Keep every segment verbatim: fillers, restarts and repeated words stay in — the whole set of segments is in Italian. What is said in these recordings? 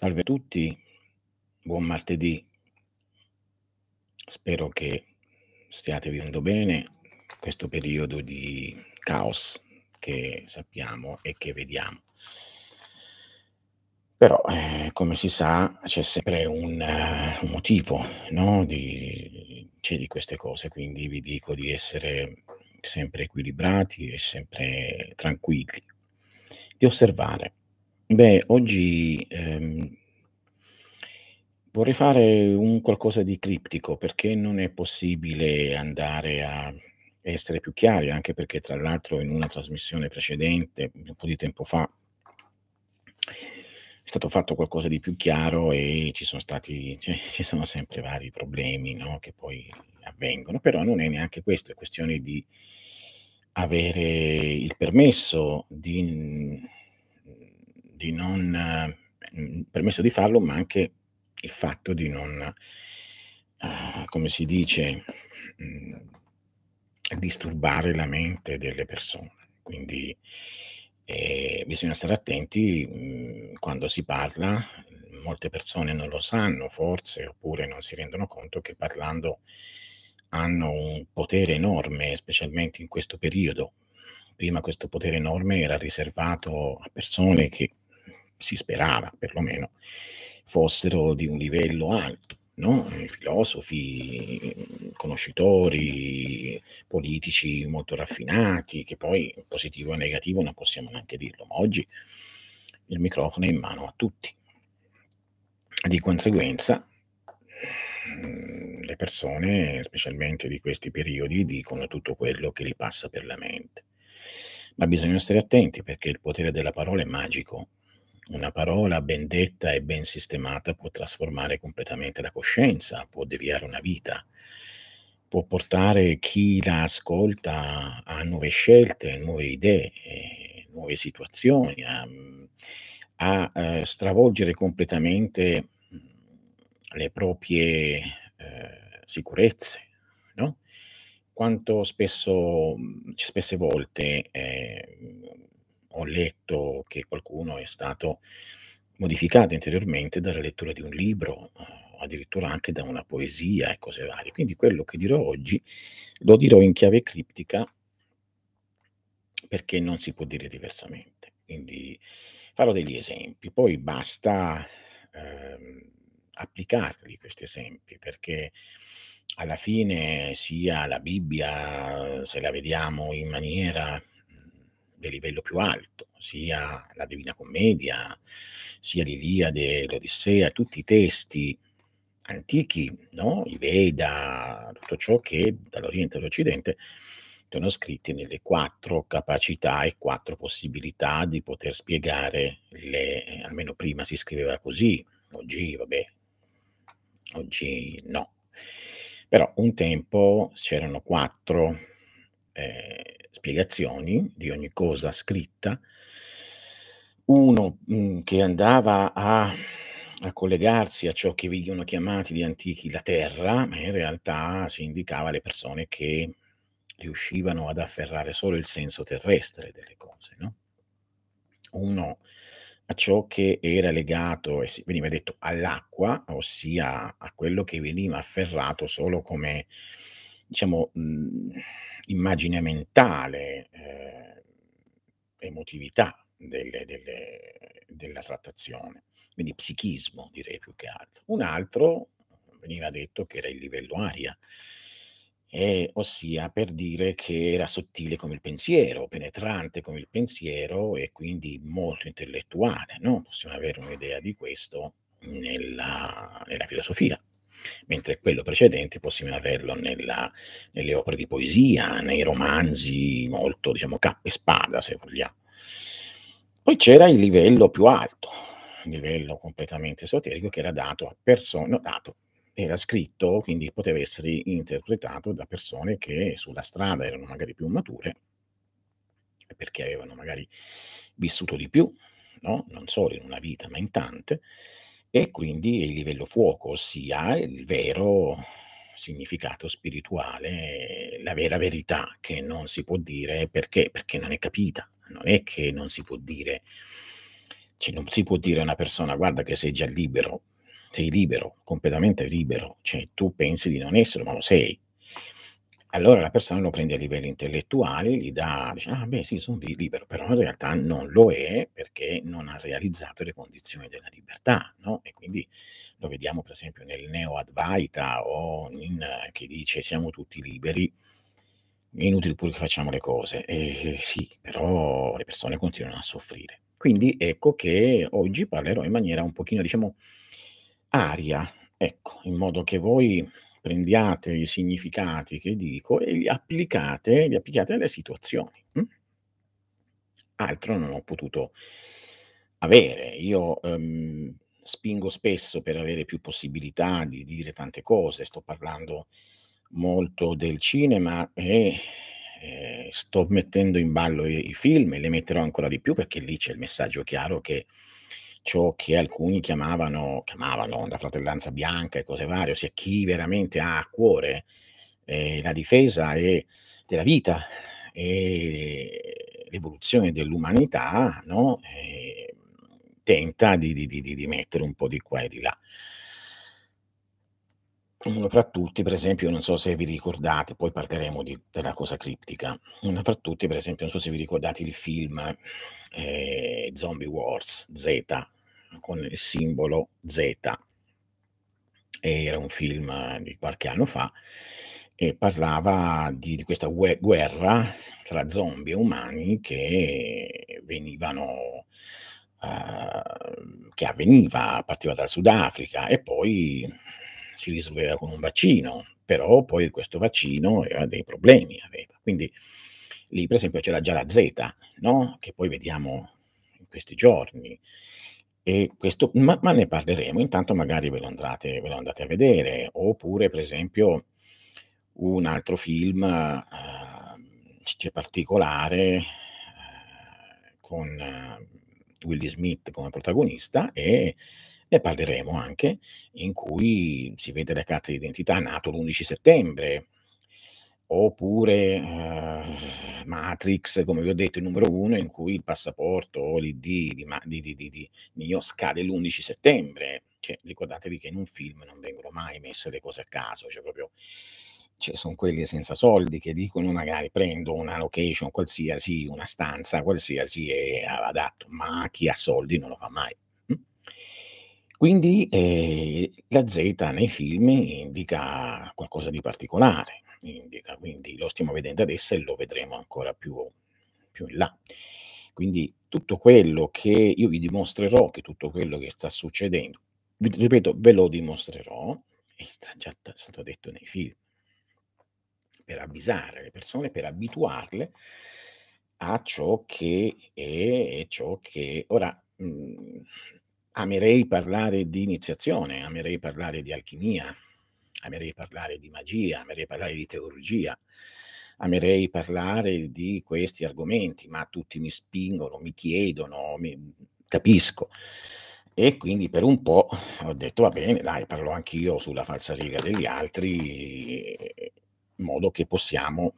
Salve a tutti, buon martedì, spero che stiate vivendo bene questo periodo di caos che sappiamo e che vediamo. Però, eh, come si sa, c'è sempre un, uh, un motivo, no? di, di, di queste cose, quindi vi dico di essere sempre equilibrati e sempre tranquilli, di osservare. Beh, oggi ehm, vorrei fare un qualcosa di criptico, perché non è possibile andare a essere più chiari, anche perché tra l'altro in una trasmissione precedente, un po' di tempo fa, è stato fatto qualcosa di più chiaro e ci sono stati, cioè, ci sono sempre vari problemi, no, che poi avvengono, però non è neanche questo, è questione di avere il permesso di... di non eh, permesso di farlo, ma anche il fatto di non, eh, come si dice, mh, disturbare la mente delle persone. Quindi eh, bisogna stare attenti mh, quando si parla. Molte persone non lo sanno, forse, oppure non si rendono conto che parlando hanno un potere enorme, specialmente in questo periodo. Prima questo potere enorme era riservato a persone che si sperava, perlomeno, fossero di un livello alto, no? Filosofi, conoscitori, politici molto raffinati, che poi positivo e negativo non possiamo neanche dirlo, ma oggi il microfono è in mano a tutti. Di conseguenza le persone, specialmente di questi periodi, dicono tutto quello che gli passa per la mente. Ma bisogna stare attenti, perché il potere della parola è magico. Una parola ben detta e ben sistemata può trasformare completamente la coscienza, può deviare una vita, può portare chi la ascolta a nuove scelte, nuove idee, nuove situazioni, a, a, a stravolgere completamente le proprie eh, sicurezze, no? Quanto spesso, spesse volte eh, ho letto che qualcuno è stato modificato interiormente dalla lettura di un libro, addirittura anche da una poesia e cose varie. Quindi quello che dirò oggi lo dirò in chiave criptica, perché non si può dire diversamente. Quindi farò degli esempi, poi basta eh, applicarli questi esempi, perché... alla fine sia la Bibbia, se la vediamo in maniera del livello più alto, sia la Divina Commedia, sia l'Iliade, l'Odissea, tutti i testi antichi, no? I Veda, tutto ciò che dall'Oriente all'Occidente sono scritti nelle quattro capacità e quattro possibilità di poter spiegare, le, almeno prima si scriveva così, oggi vabbè, oggi no. Però un tempo c'erano quattro eh, spiegazioni di ogni cosa scritta, uno mh, che andava a, a collegarsi a ciò che venivano chiamati gli antichi la terra, ma in realtà si indicava le persone che riuscivano ad afferrare solo il senso terrestre delle cose, no? Uno a ciò che era legato, e veniva detto, all'acqua, ossia a quello che veniva afferrato solo come, diciamo, mh, immagine mentale, eh, emotività delle, delle, della trattazione, quindi psichismo direi più che altro. Un altro veniva detto che era il livello aria, e, ossia per dire che era sottile come il pensiero, penetrante come il pensiero e quindi molto intellettuale, no? Possiamo avere un'idea di questo nella, nella filosofia, mentre quello precedente possiamo averlo nella, nelle opere di poesia, nei romanzi molto, diciamo, cappa e spada, se vogliamo. Poi c'era il livello più alto, il livello completamente esoterico, che era dato a persone, dato era scritto, quindi poteva essere interpretato da persone che sulla strada erano magari più mature, perché avevano magari vissuto di più, no? Non solo in una vita, ma in tante, e quindi il livello fuoco, ossia il vero significato spirituale, la vera verità che non si può dire perché, perché non è capita, non è che non si può dire Cioè, non si può dire a una persona: guarda che sei già libero, sei libero, completamente libero, cioè tu pensi di non essere, ma lo sei. Allora la persona lo prende a livello intellettuale, gli dà, dice: ah beh sì, sono libero, però in realtà non lo è perché non ha realizzato le condizioni della libertà, no? E quindi lo vediamo per esempio nel Neo Advaita o in, che dice siamo tutti liberi, è inutile pure che facciamo le cose, e, sì, però le persone continuano a soffrire. Quindi ecco che oggi parlerò in maniera un pochino, diciamo, aria, ecco, in modo che voi prendiate i significati che dico e li applicate, li applicate alle situazioni. Hm? Altro non ho potuto avere. Io ehm, spingo spesso per avere più possibilità di dire tante cose, sto parlando molto del cinema e eh, sto mettendo in ballo i, i film e le metterò ancora di più, perché lì c'è il messaggio chiaro che ciò che alcuni chiamavano, chiamavano la fratellanza bianca e cose varie, ossia chi veramente ha a cuore eh, la difesa e della vita e l'evoluzione dell'umanità, no? E tenta di, di, di, di mettere un po' di qua e di là. Uno fra tutti, per esempio, non so se vi ricordate, poi parleremo di, della cosa criptica, uno fra tutti, per esempio, non so se vi ricordate il film eh, Zombie Wars Z, con il simbolo Z, era un film di qualche anno fa, e parlava di, di questa guerra tra zombie e umani che venivano... Uh, che avveniva, partiva dal Sudafrica e poi... si risolveva con un vaccino, però poi questo vaccino aveva dei problemi, aveva. Quindi lì per esempio c'era già la Z, no? Che poi vediamo in questi giorni, e questo, ma, ma ne parleremo, intanto magari ve lo, andate, ve lo andate a vedere, oppure per esempio un altro film eh, particolare eh, con eh, Will Smith come protagonista, e ne parleremo anche, in cui si vede la carta d'identità, nato l'undici settembre, oppure eh, Matrix, come vi ho detto, il numero uno, in cui il passaporto o l'I D di, di, di, di, di Neo scade l'undici settembre. Cioè, ricordatevi che in un film non vengono mai messe le cose a caso, cioè proprio cioè, sono quelli senza soldi che dicono magari prendo una location qualsiasi, una stanza qualsiasi e adatto, ma chi ha soldi non lo fa mai. Quindi eh, la Z nei film indica qualcosa di particolare, indica, quindi lo stiamo vedendo adesso e lo vedremo ancora più, più in là. Quindi tutto quello che io vi dimostrerò, che tutto quello che sta succedendo, vi, ripeto, ve lo dimostrerò, è già stato detto nei film, per avvisare le persone, per abituarle a ciò che è e ciò che... Ora... Mh, Amerei parlare di iniziazione, amerei parlare di alchimia, amerei parlare di magia, amerei parlare di teologia, amerei parlare di questi argomenti, ma tutti mi spingono, mi chiedono, mi capisco. E quindi per un po' ho detto va bene, dai, parlo anch'io sulla falsariga degli altri, in modo che possiamo...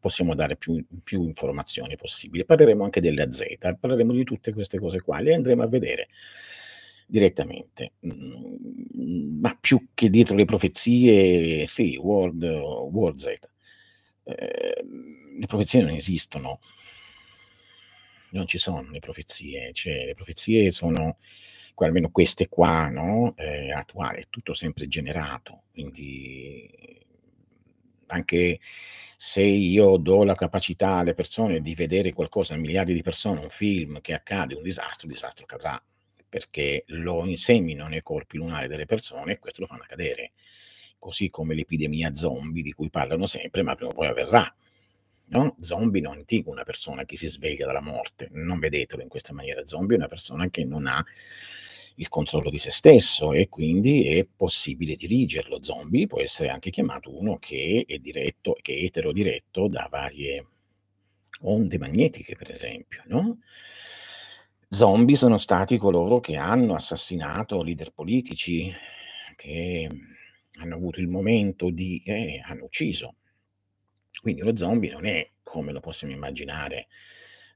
possiamo dare più, più informazioni possibili. Parleremo anche della Z, parleremo di tutte queste cose qua, le andremo a vedere direttamente. Ma più che dietro le profezie, sì, World, World Z, eh, le profezie non esistono, non ci sono le profezie, cioè le profezie sono, almeno queste qua, no? Eh, attuali, è tutto sempre generato, quindi... Anche se io do la capacità alle persone di vedere qualcosa, a miliardi di persone, un film che accade, un disastro, il disastro cadrà, perché lo insemino nei corpi lunari delle persone e questo lo fanno cadere. Così come l'epidemia zombie di cui parlano sempre, ma prima o poi avverrà. No? Zombie non dico una persona che si sveglia dalla morte, non vedetelo in questa maniera. Zombie è una persona che non ha il controllo di se stesso e quindi è possibile dirigerlo. Zombie può essere anche chiamato uno che è diretto, che è eterodiretto da varie onde magnetiche, per esempio, no? Zombie sono stati coloro che hanno assassinato leader politici, che hanno avuto il momento di... Eh, hanno ucciso. Quindi lo zombie non è come lo possiamo immaginare,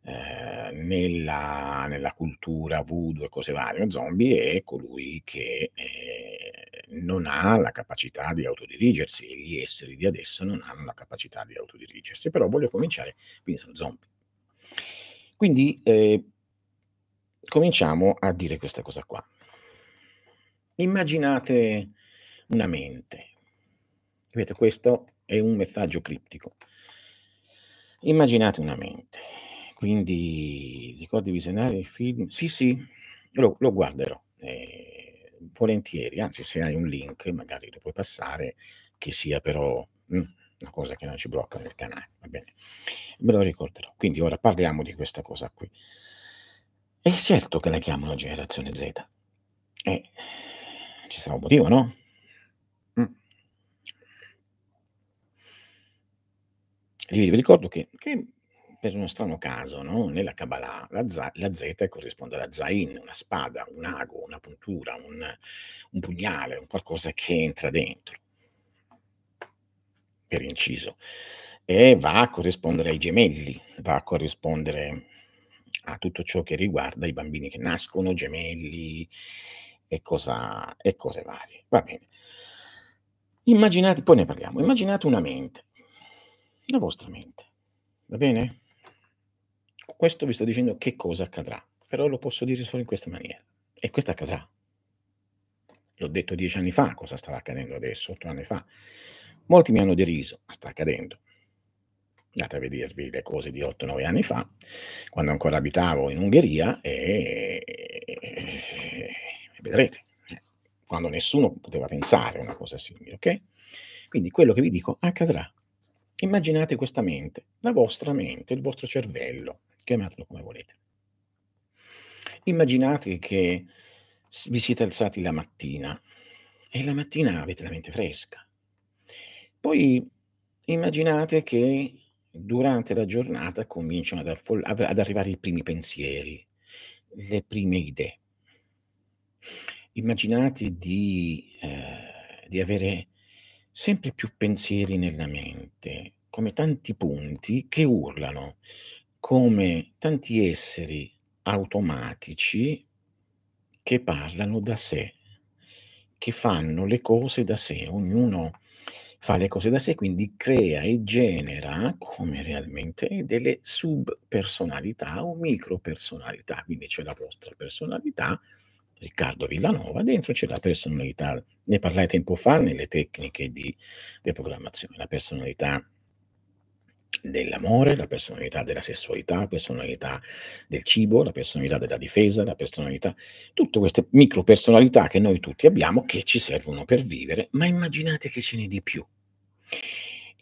Eh, nella, nella cultura voodoo e cose varie, lo zombie è colui che eh, non ha la capacità di autodirigersi, e gli esseri di adesso non hanno la capacità di autodirigersi, però voglio cominciare, quindi sono zombie. Quindi eh, cominciamo a dire questa cosa qua. Immaginate una mente, capite? Questo è un messaggio criptico. Immaginate una mente, quindi ricordi visionari il film? Sì, sì, lo, lo guarderò eh, volentieri, anzi se hai un link magari lo puoi passare, che sia però mh, una cosa che non ci blocca nel canale, va bene, me lo ricorderò. Quindi ora parliamo di questa cosa qui. È certo che la chiamano generazione Z, eh, ci sarà un motivo, no? Vi ricordo che, che per uno strano caso, no? Nella Kabbalah la, za, la Z corrisponde alla Zain, una spada, un ago, una puntura, un, un pugnale, un qualcosa che entra dentro, per inciso, e va a corrispondere ai gemelli, va a corrispondere a tutto ciò che riguarda i bambini che nascono, gemelli e, cosa, e cose varie. Va bene. Immaginate, poi ne parliamo, immaginate una mente. La vostra mente, va bene? Questo vi sto dicendo che cosa accadrà, però lo posso dire solo in questa maniera, e questo accadrà. L'ho detto dieci anni fa, cosa stava accadendo adesso, otto anni fa. Molti mi hanno deriso, ma sta accadendo. Andate a vedervi le cose di otto nove anni fa, quando ancora abitavo in Ungheria, e, e vedrete, quando nessuno poteva pensare a una cosa simile, ok? Quindi quello che vi dico accadrà. Immaginate questa mente, la vostra mente, il vostro cervello, chiamatelo come volete. Immaginate che vi siete alzati la mattina e la mattina avete la mente fresca. Poi immaginate che durante la giornata cominciano ad, ad arrivare i primi pensieri, le prime idee. Immaginate di, eh, di avere sempre più pensieri nella mente, come tanti punti che urlano, come tanti esseri automatici che parlano da sé, che fanno le cose da sé, ognuno fa le cose da sé, quindi crea e genera, come realmente è, delle subpersonalità o micropersonalità. Quindi c'è la vostra personalità, Riccardo Villanova, dentro c'è la personalità, ne parlai tempo fa nelle tecniche di deprogrammazione, la personalità dell'amore, la personalità della sessualità, la personalità del cibo, la personalità della difesa, la personalità, tutte queste micropersonalità che noi tutti abbiamo, che ci servono per vivere, ma immaginate che ce n'è di più.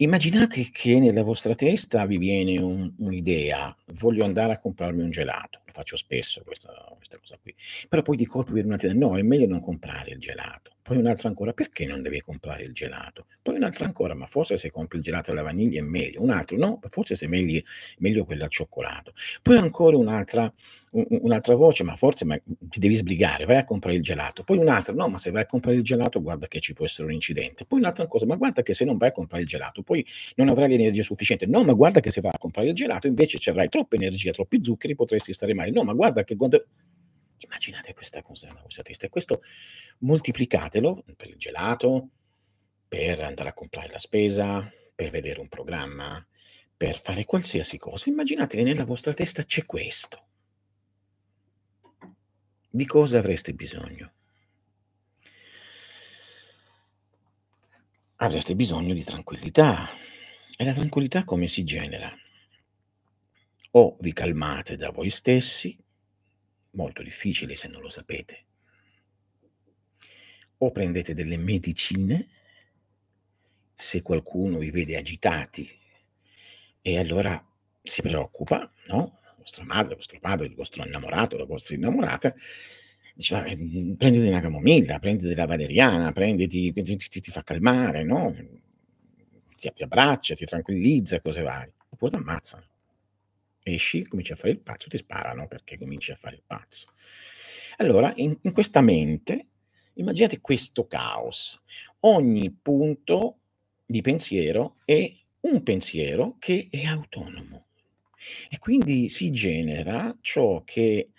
Immaginate che nella vostra testa vi viene un, un'idea, voglio andare a comprarmi un gelato, lo faccio spesso questa, questa cosa qui, però poi di colpo vi viene un'altra idea, no, è meglio non comprare il gelato, poi un'altra ancora, perché non devi comprare il gelato? Poi un'altra ancora, ma forse se compri il gelato alla vaniglia è meglio, un altro, no, forse se è meglio, meglio quello al cioccolato, poi ancora un'altra un'altra voce, ma forse ma ti devi sbrigare, vai a comprare il gelato, poi un'altra, no, ma se vai a comprare il gelato guarda che ci può essere un incidente, poi un'altra cosa, ma guarda che se non vai a comprare il gelato poi non avrai l'energia sufficiente, no, ma guarda che se vai a comprare il gelato invece ci avrai troppa energia, troppi zuccheri, potresti stare male, no, ma guarda che quando... Immaginate questa cosa nella vostra testa, e questo moltiplicatelo per il gelato, per andare a comprare la spesa, per vedere un programma, per fare qualsiasi cosa. Immaginate che nella vostra testa c'è questo. Di cosa avreste bisogno? Avreste bisogno di tranquillità. E la tranquillità come si genera? O vi calmate da voi stessi, molto difficile se non lo sapete, o prendete delle medicine, se qualcuno vi vede agitati, e allora si preoccupa, no? Vostra madre, vostro padre, il vostro innamorato, la vostra innamorata, diceva, prenditi una camomilla, prenditi la valeriana, prenditi, ti, ti, ti fa calmare, no? Ti, ti abbraccia, ti tranquillizza, cose varie. Oppure ti ammazzano. Esci, cominci a fare il pazzo, ti sparano perché cominci a fare il pazzo. Allora, in, in questa mente, immaginate questo caos. Ogni punto di pensiero è un pensiero che è autonomo. E quindi si genera ciò che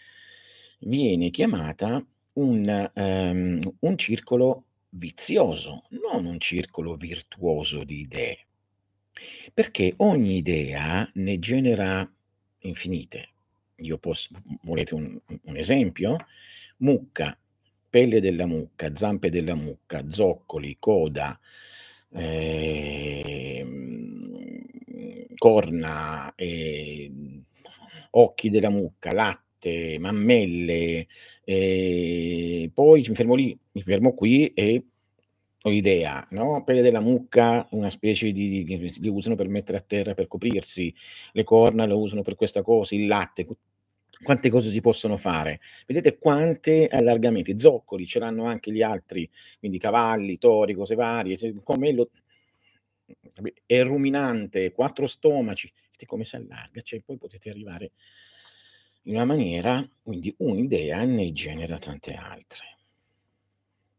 viene chiamata un, um, un circolo vizioso, non un circolo virtuoso di idee, perché ogni idea ne genera infinite. Io posso, volete un, un esempio? Mucca, pelle della mucca, zampe della mucca, zoccoli, coda, eh, corna, eh, occhi della mucca, latte, mammelle, eh, poi mi fermo lì, mi fermo qui e ho idea, no? Pelle della mucca, una specie di, di, li usano per mettere a terra, per coprirsi, le corna lo usano per questa cosa, il latte, quante cose si possono fare, vedete quante allargamenti, zoccoli ce l'hanno anche gli altri, quindi cavalli, tori, cose varie, come lo, è ruminante, quattro stomaci, vedete come si allarga, cioè poi potete arrivare in una maniera, quindi un'idea ne genera tante altre,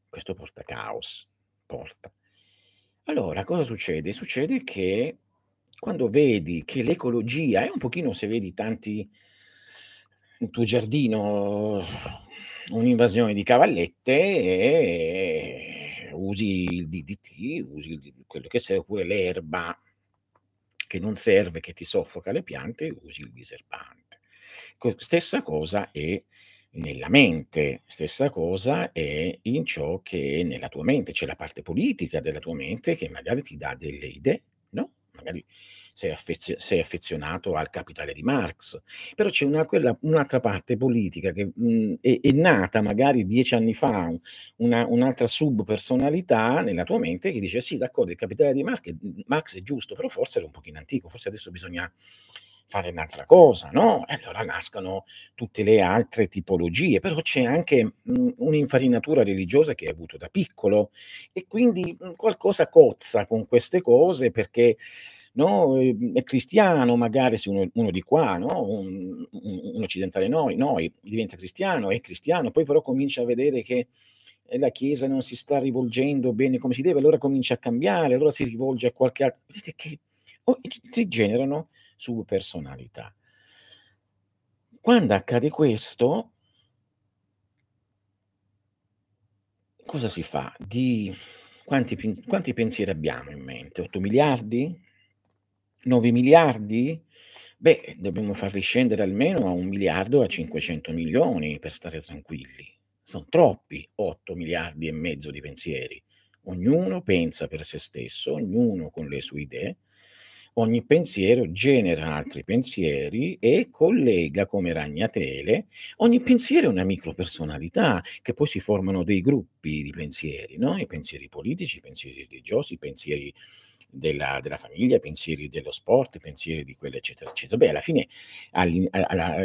questo porta caos. Porta. Allora, cosa succede? Succede che quando vedi che l'ecologia è un pochino, se vedi tanti nel tuo giardino un'invasione di cavallette e usi il D D T, usi il, quello che serve, oppure l'erba che non serve, che ti soffoca le piante, usi il diserbante. Stessa cosa è nella mente, stessa cosa è in ciò che è nella tua mente, c'è la parte politica della tua mente che magari ti dà delle idee, no? Magari sei, affezio- sei affezionato al Capitale di Marx, però c'è una, quella, un'altra parte politica che mh, è, è nata magari dieci anni fa, una, un'altra subpersonalità nella tua mente che dice sì, d'accordo, il Capitale di Marx, Marx è giusto, però forse era un pochino antico, forse adesso bisogna fare un'altra cosa, no? E allora nascono tutte le altre tipologie, però c'è anche mh, un'infarinatura religiosa che hai avuto da piccolo e quindi mh, qualcosa cozza con queste cose perché, no, è cristiano magari se uno, uno di qua, no? un, un, un occidentale noi, noi diventa cristiano, è cristiano, poi però comincia a vedere che la Chiesa non si sta rivolgendo bene come si deve, allora comincia a cambiare, allora si rivolge a qualche altro, vedete che oh, si generano subpersonalità. Quando accade questo, cosa si fa? Di quanti, quanti pensieri abbiamo in mente? otto miliardi? nove miliardi? Beh, dobbiamo farli scendere almeno a un miliardo, a cinquecento milioni per stare tranquilli. Sono troppi otto miliardi e mezzo di pensieri. Ognuno pensa per se stesso, ognuno con le sue idee. Ogni pensiero genera altri pensieri e collega come ragnatele. Ogni pensiero è una micropersonalità che poi si formano dei gruppi di pensieri, no? I pensieri politici, i pensieri religiosi, i pensieri della, della famiglia, i pensieri dello sport, i pensieri di quello, eccetera, eccetera. Beh, alla fine, alla,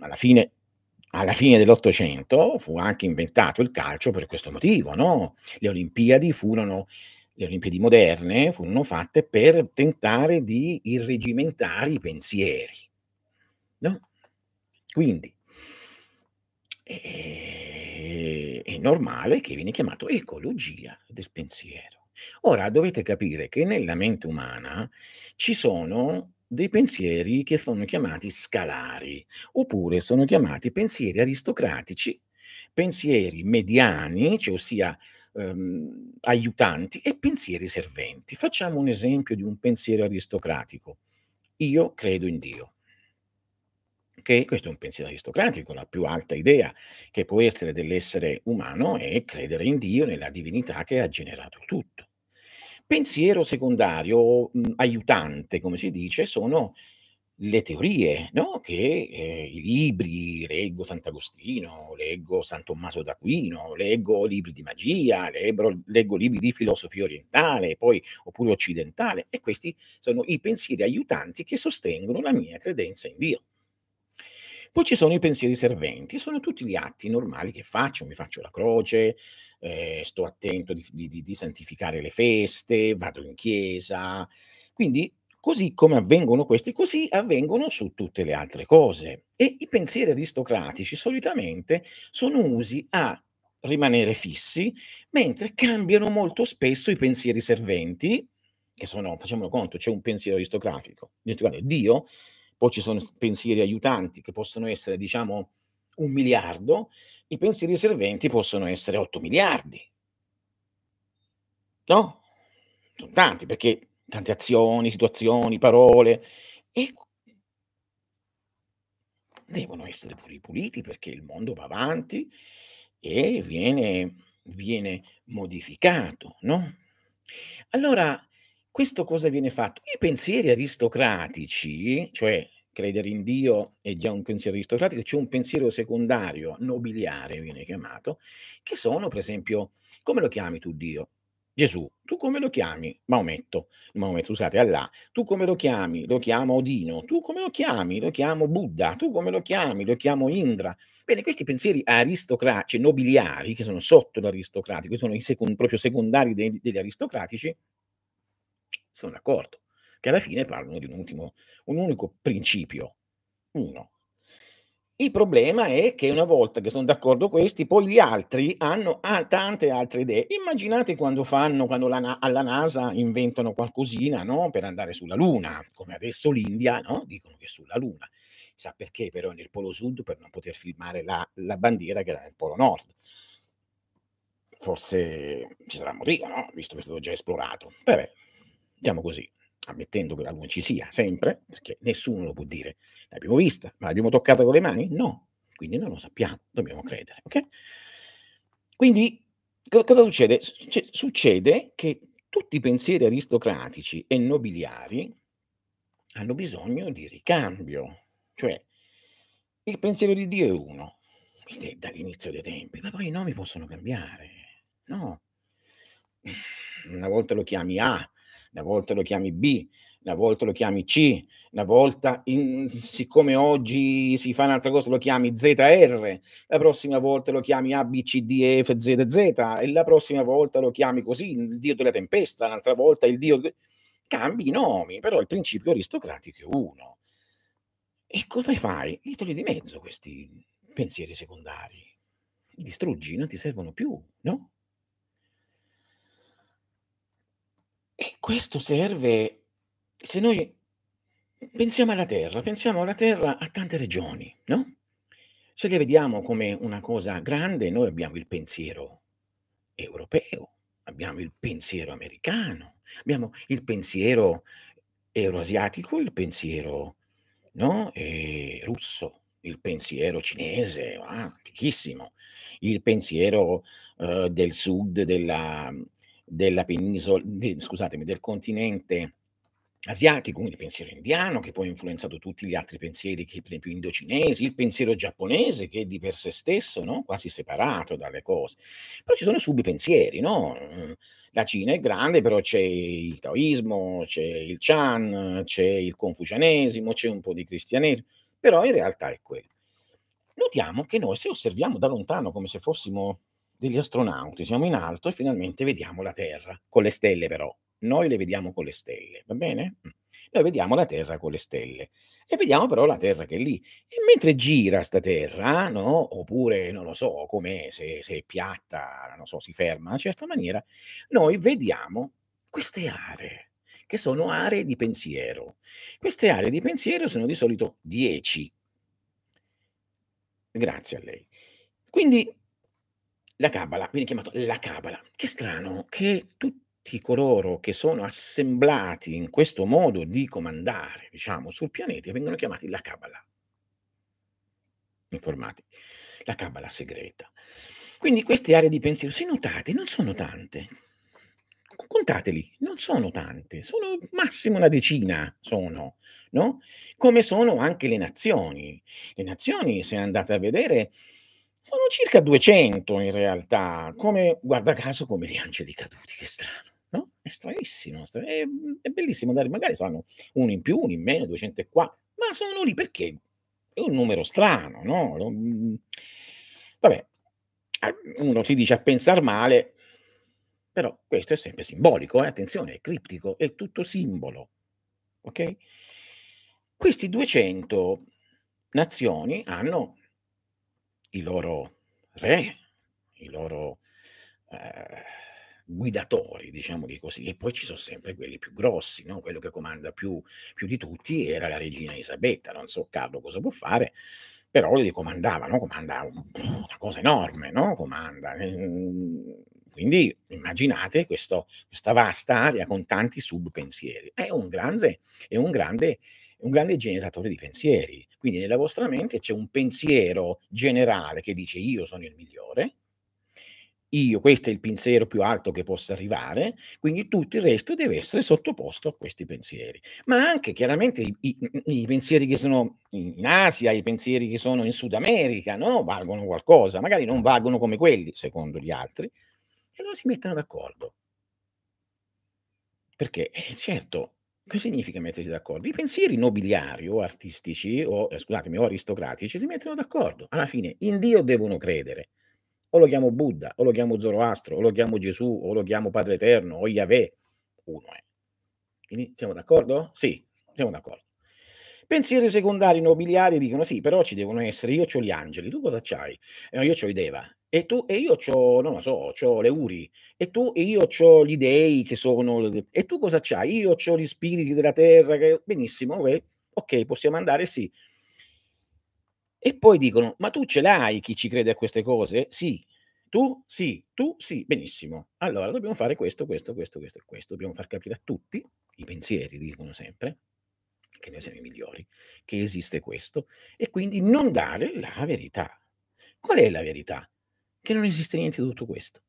alla fine, alla fine dell'Ottocento fu anche inventato il calcio per questo motivo, no? Le Olimpiadi furono... Le Olimpiadi moderne furono fatte per tentare di irregimentare i pensieri, no? Quindi è, è normale che viene chiamato ecologia del pensiero. Ora dovete capire che nella mente umana ci sono dei pensieri che sono chiamati scalari, oppure sono chiamati pensieri aristocratici, pensieri mediani, cioè ossia Ehm, aiutanti, e pensieri serventi. Facciamo un esempio di un pensiero aristocratico. Io credo in Dio. Okay? Questo è un pensiero aristocratico, la più alta idea che può essere dell'essere umano è credere in Dio, nella divinità che ha generato tutto. Pensiero secondario, mh, aiutante, come si dice, sono le teorie, no? Che eh, i libri, leggo Sant'Agostino, leggo San Tommaso d'Aquino, leggo libri di magia, leggo, leggo libri di filosofia orientale, poi oppure occidentale, e questi sono i pensieri aiutanti che sostengono la mia credenza in Dio. Poi ci sono i pensieri serventi, sono tutti gli atti normali che faccio, mi faccio la croce, eh, sto attento di, di, di santificare le feste, vado in chiesa, quindi così come avvengono questi, così avvengono su tutte le altre cose. E i pensieri aristocratici solitamente sono usi a rimanere fissi, mentre cambiano molto spesso i pensieri serventi, che sono, facciamolo conto, c'è un pensiero aristocratico, Dio, poi ci sono pensieri aiutanti che possono essere, diciamo, un miliardo, i pensieri serventi possono essere otto miliardi. No? Sono tanti, perché tante azioni, situazioni, parole, e devono essere pure puliti, perché il mondo va avanti e viene, viene modificato, no? Allora, questo cosa viene fatto? I pensieri aristocratici, cioè credere in Dio è già un pensiero aristocratico, c'è un pensiero secondario, nobiliare viene chiamato, che sono, per esempio, come lo chiami tu Dio? Gesù. Tu come lo chiami? Maometto. Maometto, scusate, Allah. Tu come lo chiami? Lo chiamo Odino. Tu come lo chiami? Lo chiamo Buddha. Tu come lo chiami? Lo chiamo Indra. Bene, questi pensieri aristocratici, nobiliari, che sono sotto l'aristocratico, sono i second, proprio secondari dei, degli aristocratici, sono d'accordo, che alla fine parlano di un, ultimo, un unico principio, uno. Il problema è che una volta che sono d'accordo questi, poi gli altri hanno tante altre idee. Immaginate quando fanno, quando la, alla NASA inventano qualcosina, no? Per andare sulla Luna, come adesso l'India, no? Dicono che è sulla Luna. Sa perché però nel Polo Sud, per non poter filmare la, la bandiera che era nel Polo Nord. Forse ci sarà un motivo, no? Visto che è stato già esplorato. Vabbè, diciamo così, ammettendo che la Luna ci sia sempre, perché nessuno lo può dire. L'abbiamo vista, ma l'abbiamo toccata con le mani? No, quindi non lo sappiamo, dobbiamo credere, ok? Quindi cosa succede? Succede che tutti i pensieri aristocratici e nobiliari hanno bisogno di ricambio, cioè il pensiero di Dio è uno, dall'inizio dei tempi, ma poi i nomi possono cambiare, no? Una volta lo chiami A, una volta lo chiami B, una volta lo chiami C, una volta, in, siccome oggi si fa un'altra cosa, lo chiami Z R, la prossima volta lo chiami A, B, C, D, F, Z, Z, e la prossima volta lo chiami così, il dio della tempesta, un'altra volta il dio... Cambi i nomi, però il principio aristocratico è uno. E cosa fai? Li togli di mezzo questi pensieri secondari. Li distruggi, non ti servono più, no? E questo serve, se noi pensiamo alla Terra, pensiamo alla Terra a tante regioni, no? Se le vediamo come una cosa grande, noi abbiamo il pensiero europeo, abbiamo il pensiero americano, abbiamo il pensiero euroasiatico, il pensiero, no? E russo, il pensiero cinese, ah, antichissimo, il pensiero eh, del sud della... della penisola, de, scusatemi, del continente asiatico, quindi il pensiero indiano che poi ha influenzato tutti gli altri pensieri che, per esempio, indocinesi, il pensiero giapponese che è di per sé stesso, no? Quasi separato dalle cose. Però ci sono subpensieri, no? La Cina è grande, però c'è il taoismo, c'è il Chan, c'è il confucianesimo, c'è un po' di cristianesimo, però in realtà è quello. Notiamo che noi, se osserviamo da lontano come se fossimo degli astronauti, siamo in alto e finalmente vediamo la Terra, con le stelle però. Noi le vediamo con le stelle, va bene? Noi vediamo la Terra con le stelle e vediamo però la Terra che è lì. E mentre gira sta Terra, no? Oppure, non lo so, come se, se è piatta, non so, si ferma in una certa maniera, noi vediamo queste aree, che sono aree di pensiero. Queste aree di pensiero sono di solito dieci. Grazie a lei. Quindi... la Kabbalah, viene chiamato la Kabbalah. Che strano che tutti coloro che sono assemblati in questo modo di comandare, diciamo, sul pianeta, vengono chiamati la Kabbalah. Informati. La Kabbalah segreta. Quindi queste aree di pensiero, se notate, non sono tante. Contateli, non sono tante, sono massimo una decina, sono, no? Come sono anche le nazioni. Le nazioni, se andate a vedere... sono circa duecento in realtà, come, guarda caso, come gli angeli caduti, che strano, no? È stranissimo, è, è bellissimo andare, magari saranno uno in più, uno in meno, duecento e qua, ma sono lì perché è un numero strano, no? Vabbè, uno si dice a pensar male, però questo è sempre simbolico, eh? Attenzione, è criptico, è tutto simbolo, ok? Questi duecento nazioni hanno... i loro re, i loro eh, guidatori, diciamoli così, e poi ci sono sempre quelli più grossi, no? Quello che comanda più, più di tutti era la regina Elisabetta, non so Carlo cosa può fare, però li comandava, no? Comanda una cosa enorme, no? Comanda. Quindi immaginate questo, questa vasta area con tanti subpensieri, è un grande, è un grande, un grande generatore di pensieri, quindi nella vostra mente c'è un pensiero generale che dice io sono il migliore, io, questo è il pensiero più alto che possa arrivare, quindi tutto il resto deve essere sottoposto a questi pensieri, ma anche chiaramente i, i, i pensieri che sono in Asia, i pensieri che sono in Sud America, no? Valgono qualcosa, magari non valgono come quelli secondo gli altri, e non si mettono d'accordo, perché eh, certo, che significa mettersi d'accordo? I pensieri nobiliari o artistici o eh, scusatemi o aristocratici si mettono d'accordo, alla fine in Dio devono credere, o lo chiamo Buddha, o lo chiamo Zoroastro, o lo chiamo Gesù, o lo chiamo Padre Eterno, o Yahweh, uno è. Quindi siamo d'accordo? Sì, siamo d'accordo. Pensieri secondari nobiliari dicono sì, però ci devono essere, io c'ho gli angeli, tu cosa c'hai? Eh, io c'ho i Deva, e tu, e io c'ho, non lo so, c'ho le Uri, e tu, e io c'ho gli dei che sono, e tu cosa c'hai? Io c'ho gli spiriti della terra, che... benissimo, ok, possiamo andare, sì. E poi dicono, ma tu ce l'hai chi ci crede a queste cose? Sì, tu sì, tu sì, benissimo. Allora dobbiamo fare questo, questo, questo, questo e questo. Dobbiamo far capire a tutti, i pensieri dicono sempre, che noi siamo i migliori, che esiste questo, e quindi non dare la verità. Qual è la verità? Che non esiste niente di tutto questo.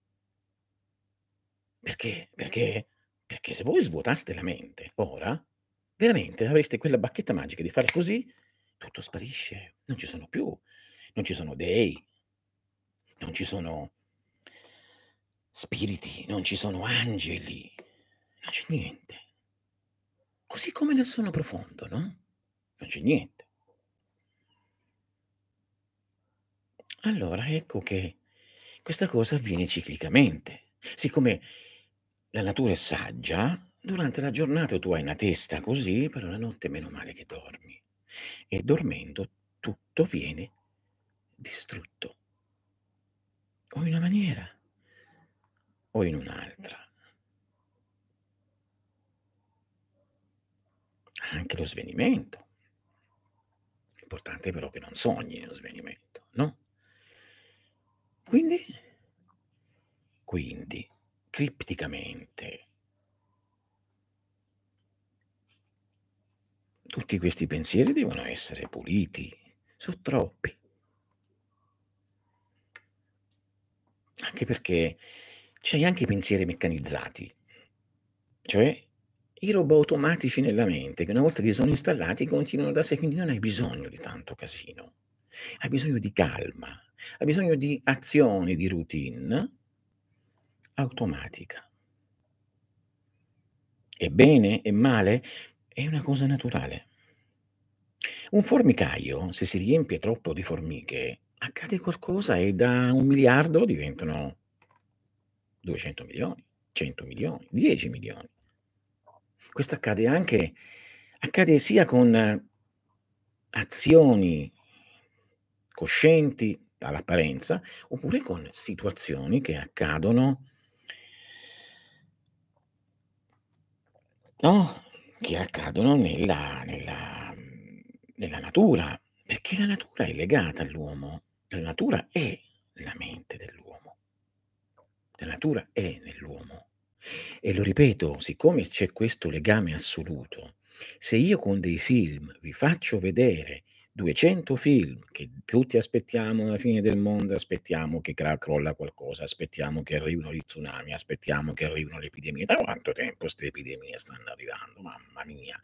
Perché? Perché? Perché se voi svuotaste la mente ora, veramente avreste quella bacchetta magica di fare così, tutto sparisce, non ci sono più, non ci sono dei, non ci sono spiriti, non ci sono angeli, non c'è niente. Così come nel sonno profondo, no? Non c'è niente. Allora ecco che questa cosa avviene ciclicamente. Siccome la natura è saggia, durante la giornata tu hai una testa così, però la notte meno male che dormi. E dormendo tutto viene distrutto, o in una maniera o in un'altra. Anche lo svenimento, l'importante è però che non sogni lo svenimento, no? Quindi, quindi cripticamente tutti questi pensieri devono essere puliti, sono troppi. Anche perché c'hai anche i pensieri meccanizzati, cioè i robot automatici nella mente, che una volta che sono installati continuano da sé, quindi non hai bisogno di tanto casino, hai bisogno di calma, hai bisogno di azioni, di routine automatica. E bene e male? È una cosa naturale. Un formicaio, se si riempie troppo di formiche, accade qualcosa e da un miliardo diventano duecento milioni, cento milioni, dieci milioni. Questo accade anche, accade sia con azioni coscienti all'apparenza, oppure con situazioni che accadono, no? Che accadono nella, nella, nella natura, perché la natura è legata all'uomo, la natura è la mente dell'uomo, la natura è nell'uomo. E lo ripeto, siccome c'è questo legame assoluto, se io con dei film vi faccio vedere duecento film che tutti aspettiamo alla fine del mondo, aspettiamo che crolla qualcosa, aspettiamo che arrivino gli tsunami, aspettiamo che arrivino le epidemie, da quanto tempo queste epidemie stanno arrivando, mamma mia,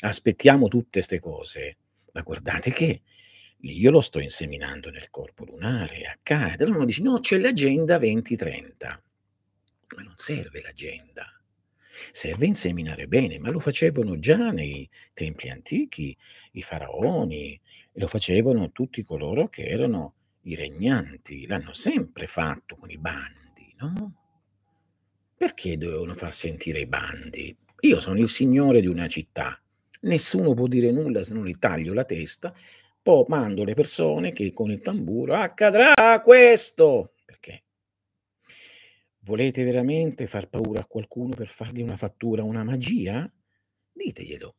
aspettiamo tutte queste cose, ma guardate che io lo sto inseminando nel corpo lunare, accade. Allora uno dice no, c'è l'agenda venti trenta, ma non serve l'agenda, serve inseminare bene, ma lo facevano già nei templi antichi, i faraoni, lo facevano tutti coloro che erano i regnanti, l'hanno sempre fatto con i bandi, no? Perché dovevano far sentire i bandi? Io sono il signore di una città, nessuno può dire nulla se non gli taglio la testa, poi mando le persone che con il tamburo accadrà questo, perché Volete veramente far paura a qualcuno per fargli una fattura, una magia? Diteglielo.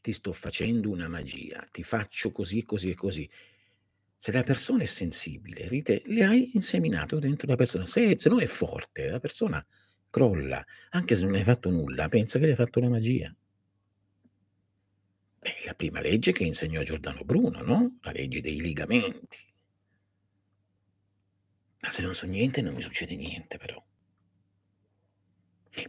Ti sto facendo una magia, ti faccio così, così e così. Se la persona è sensibile, rite, le hai inseminato dentro la persona. Se, se non è forte, la persona crolla. Anche se non hai fatto nulla, pensa che le hai fatto una magia. Beh, la prima legge che insegnò Giordano Bruno, no? La legge dei ligamenti. Ma se non so niente, non mi succede niente, però.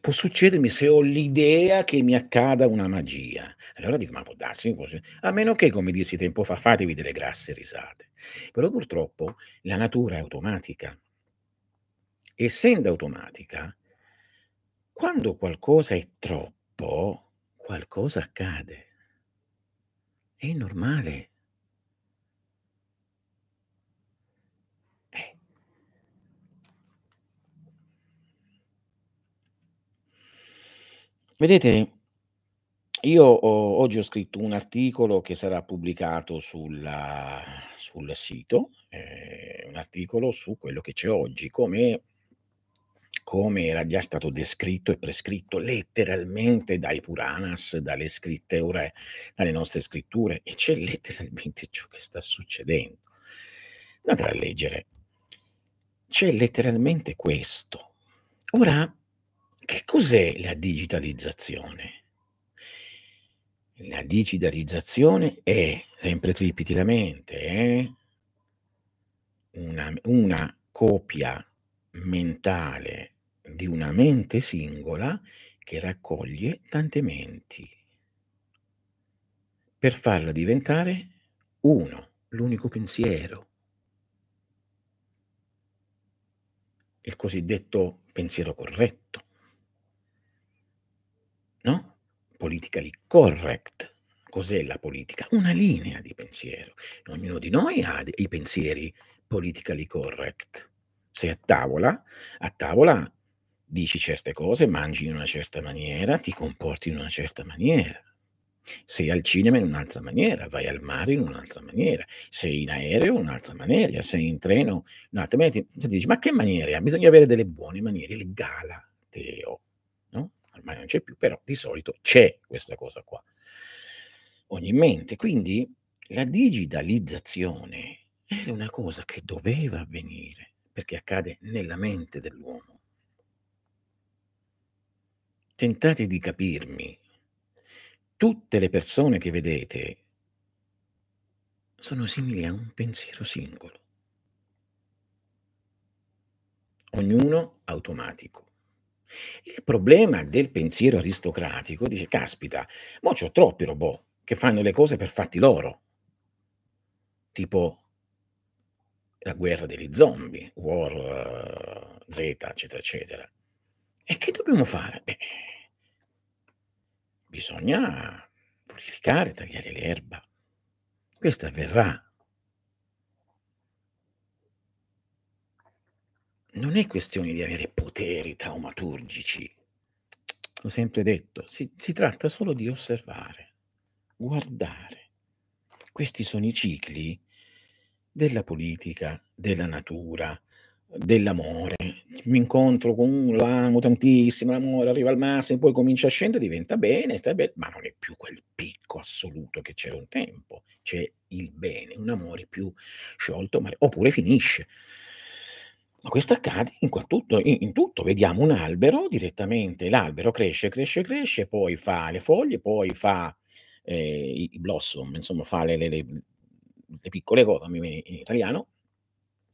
Può succedermi se ho l'idea che mi accada una magia. Allora dico, ma può darsi, a meno che, come dissi tempo fa, fatevi delle grasse risate. Però purtroppo la natura è automatica. Essendo automatica, quando qualcosa è troppo, qualcosa accade. È normale. Eh. Vedete, io ho, oggi ho scritto un articolo che sarà pubblicato sulla, sul sito, eh, un articolo su quello che c'è oggi, come, come era già stato descritto e prescritto letteralmente dai Puranas, dalle scritte ore, dalle nostre scritture, e c'è letteralmente ciò che sta succedendo. Andate a leggere. C'è letteralmente questo. Ora, che cos'è la digitalizzazione? La digitalizzazione è, sempre tripiti la mente, eh? una, una copia mentale di una mente singola che raccoglie tante menti per farla diventare uno, l'unico pensiero, il cosiddetto pensiero corretto, no? Politically correct. Cos'è la politica? Una linea di pensiero. Ognuno di noi ha i pensieri politically correct. Sei a tavola, a tavola dici certe cose, mangi in una certa maniera, ti comporti in una certa maniera. Sei al cinema in un'altra maniera, vai al mare in un'altra maniera, sei in aereo in un'altra maniera, sei in treno in un'altra maniera. Ti dici, ma che maniera? Bisogna avere delle buone maniere, il galateo, no? Ormai non c'è più, però di solito c'è questa cosa qua. Ogni mente, quindi la digitalizzazione era una cosa che doveva avvenire, perché accade nella mente dell'uomo. Tentate di capirmi. Tutte le persone che vedete sono simili a un pensiero singolo. Ognuno automatico. Il problema del pensiero aristocratico dice, caspita, mo c'ho troppi robot che fanno le cose per fatti loro. Tipo la guerra degli zombie, World uh, Z, eccetera, eccetera. E che dobbiamo fare? Beh, bisogna purificare, tagliare l'erba. Questo avverrà. Non è questione di avere poteri taumaturgici. L'ho sempre detto, si, si tratta solo di osservare, guardare. Questi sono i cicli della politica, della natura, dell'amore. Mi incontro con uno, lo amo tantissimo, l'amore arriva al massimo, poi comincia a scendere, diventa bene, sta bene, ma non è più quel picco assoluto che c'era un tempo. C'è il bene, un amore più sciolto, ma... oppure finisce. Ma questo accade in tutto, in, in tutto. Vediamo un albero direttamente, l'albero cresce, cresce, cresce, poi fa le foglie, poi fa eh, i blossom, insomma fa le... le, le le piccole cose in italiano,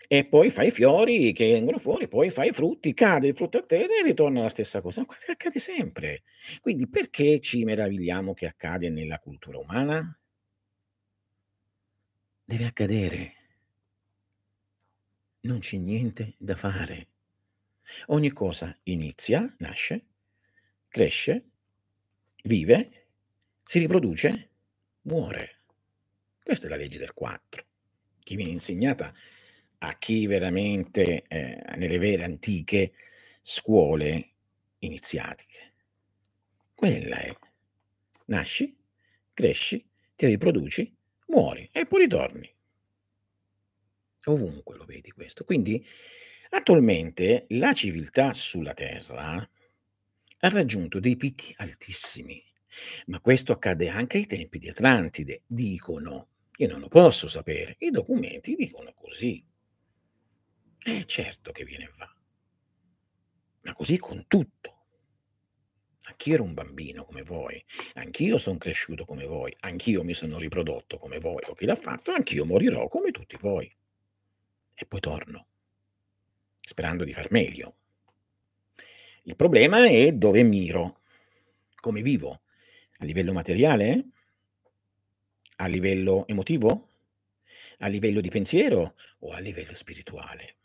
e poi fai i fiori che vengono fuori, poi fai i frutti, cade il frutto a terra e ritorna la stessa cosa. Accade sempre. Quindi perché ci meravigliamo che accade nella cultura umana? Deve accadere. Non c'è niente da fare. Ogni cosa inizia, nasce, cresce, vive, si riproduce, muore. Questa è la legge del quattro, che viene insegnata a chi veramente, eh, nelle vere antiche scuole iniziatiche. Quella è, nasci, cresci, ti riproduci, muori e poi ritorni. Ovunque lo vedi questo. Quindi Attualmente la civiltà sulla Terra ha raggiunto dei picchi altissimi, ma questo accade anche ai tempi di Atlantide, dicono. Io non lo posso sapere, i documenti dicono così. È certo che viene e va, ma così con tutto. Anch'io ero un bambino come voi, anch'io sono cresciuto come voi, anch'io mi sono riprodotto come voi, o chi l'ha fatto, anch'io morirò come tutti voi. E poi torno, sperando di far meglio. Il problema è dove miro, come vivo, a livello materiale, a livello emotivo, a livello di pensiero o a livello spirituale.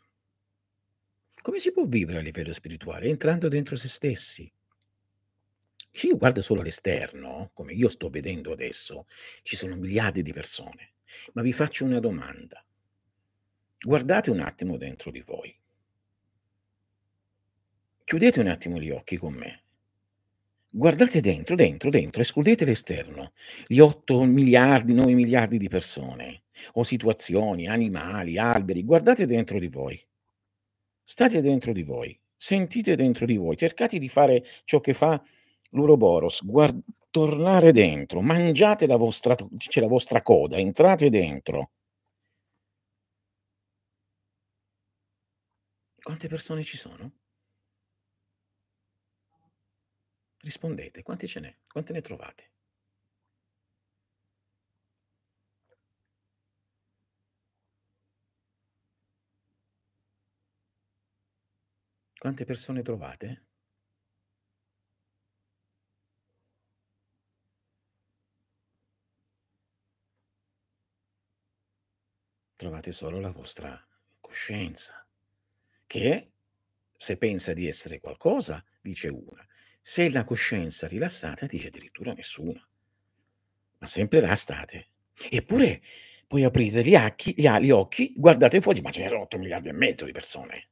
Come si può vivere a livello spirituale? Entrando dentro se stessi. Se io guardo solo all'esterno, come io sto vedendo adesso, ci sono miliardi di persone, ma vi faccio una domanda. Guardate un attimo dentro di voi. Chiudete un attimo gli occhi con me. Guardate dentro, dentro, dentro, escludete l'esterno, gli otto miliardi, nove miliardi di persone, o situazioni, animali, alberi, guardate dentro di voi. State dentro di voi, sentite dentro di voi, cercate di fare ciò che fa l'Uroboros, guard- tornare dentro, mangiate la vostra, c'è la vostra coda, entrate dentro. Quante persone ci sono? Rispondete, quante ce n'è? Quante ne trovate? Quante persone trovate? Trovate solo la vostra coscienza, che se pensa di essere qualcosa, dice una. Se la coscienza rilassata dice addirittura nessuna, ma sempre là state. Eppure poi aprite gli occhi, gli occhi guardate fuori, ma ce n'erano otto miliardi e mezzo di persone.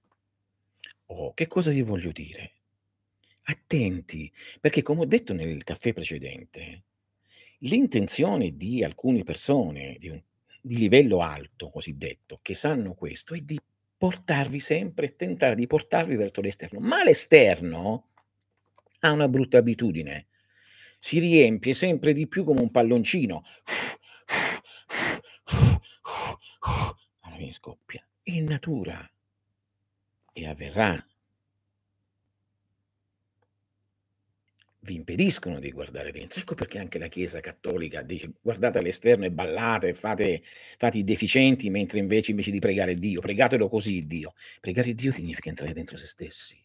Oh, che cosa vi voglio dire? Attenti, perché come ho detto nel caffè precedente, l'intenzione di alcune persone di, un, di livello alto, cosiddetto, che sanno questo, è di portarvi sempre, tentare di portarvi verso l'esterno, ma l'esterno ha una brutta abitudine, si riempie sempre di più come un palloncino, alla fine scoppia, in natura, e avverrà. Vi impediscono di guardare dentro, ecco perché anche la Chiesa cattolica dice guardate all'esterno e ballate, fate, fate i deficienti, mentre invece, invece di pregare Dio, pregatelo così Dio, pregare Dio significa entrare dentro se stessi.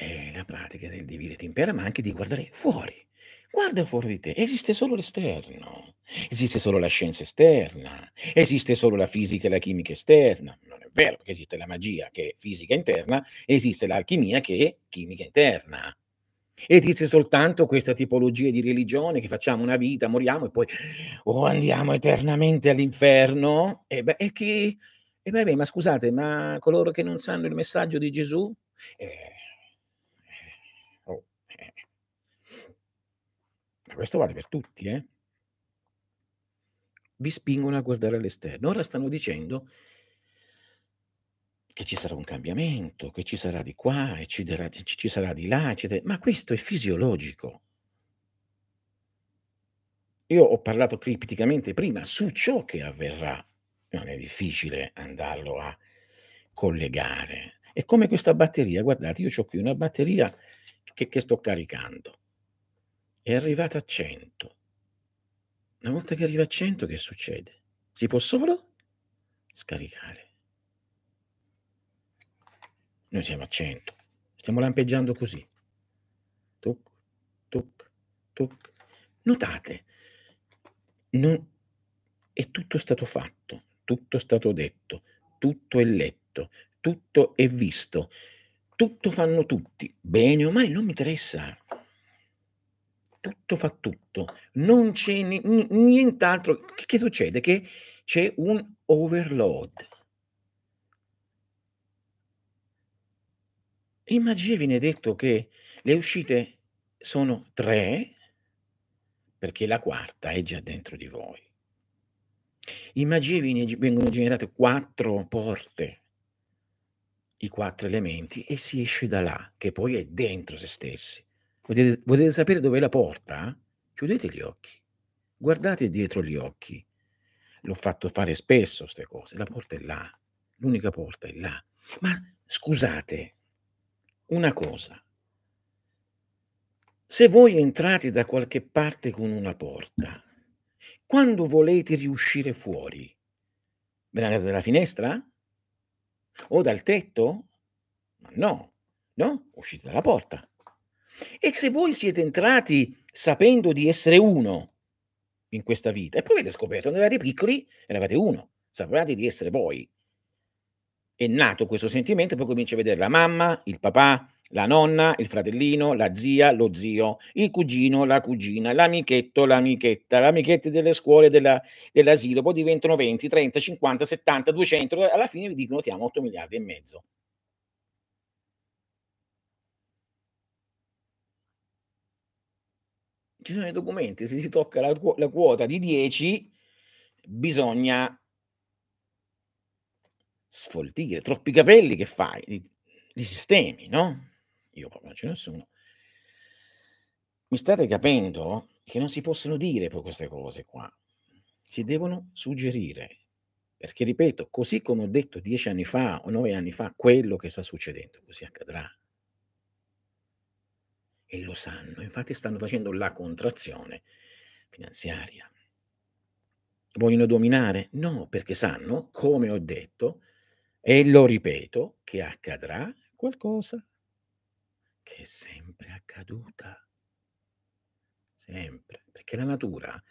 È la pratica del divino ti impera, ma anche di guardare fuori. Guarda fuori di te, esiste solo l'esterno, esiste solo la scienza esterna, esiste solo la fisica e la chimica esterna. Non è vero, perché esiste la magia che è fisica interna, esiste l'alchimia che è chimica interna. Esiste soltanto questa tipologia di religione che facciamo una vita, moriamo e poi o oh, andiamo eternamente all'inferno. E beh, e chi? E beh, beh, ma scusate, ma coloro che non sanno il messaggio di Gesù? Eh, Questo vale per tutti, eh? Vi spingono a guardare all'esterno. Ora stanno dicendo che ci sarà un cambiamento, che ci sarà di qua, e ci, darà, ci, ci sarà di là, eccetera. Ma questo è fisiologico. Io ho parlato cripticamente prima su ciò che avverrà. Non è difficile andarlo a collegare. È come questa batteria. Guardate, io ho qui una batteria che, che sto caricando. È arrivata a cento. Una volta che arriva a cento, che succede? Si può solo scaricare. Noi siamo a cento. Stiamo lampeggiando così. Tuc, tuc, tuc. Notate, non... è tutto stato fatto, tutto è stato detto, tutto è letto, tutto è visto, tutto fanno tutti, bene o male, non mi interessa. Tutto fa tutto, non c'è n- nient'altro. Che, che succede? Che c'è un overload. In magia viene detto che le uscite sono tre, perché la quarta è già dentro di voi. In magia vengono generate quattro porte, i quattro elementi, e si esce da là, che poi è dentro se stessi. Potete, potete sapere dov'è la porta? Chiudete gli occhi, guardate dietro gli occhi. L'ho fatto fare spesso queste cose. La porta è là, l'unica porta è là. Ma scusate, una cosa. Se voi entrate da qualche parte con una porta, quando volete riuscire fuori, ve ne andate dalla finestra? O dal tetto? Ma no, no, uscite dalla porta. E se voi siete entrati sapendo di essere uno in questa vita, e poi avete scoperto, quando eravate piccoli, eravate uno, sapevate di essere voi. È nato questo sentimento, poi comincia a vedere la mamma, il papà, la nonna, il fratellino, la zia, lo zio, il cugino, la cugina, l'amichetto, l'amichetta, l'amichetta delle scuole, dell'asilo, poi diventano venti, trenta, cinquanta, settanta, duecento, alla fine vi dicono ti amo otto miliardi e mezzo. Ci sono i documenti, se si tocca la, la quota di dieci bisogna sfoltire, troppi capelli che fai, li, li sistemi, no? Io proprio non c'è nessuno. Mi state capendo che non si possono dire poi queste cose qua, si devono suggerire, perché ripeto, così come ho detto dieci anni fa o nove anni fa, quello che sta succedendo così accadrà. E lo sanno, infatti stanno facendo la contrazione finanziaria. Vogliono dominare? No, perché sanno, come ho detto, e lo ripeto, che accadrà qualcosa che è sempre accaduta. Sempre. Perché la natura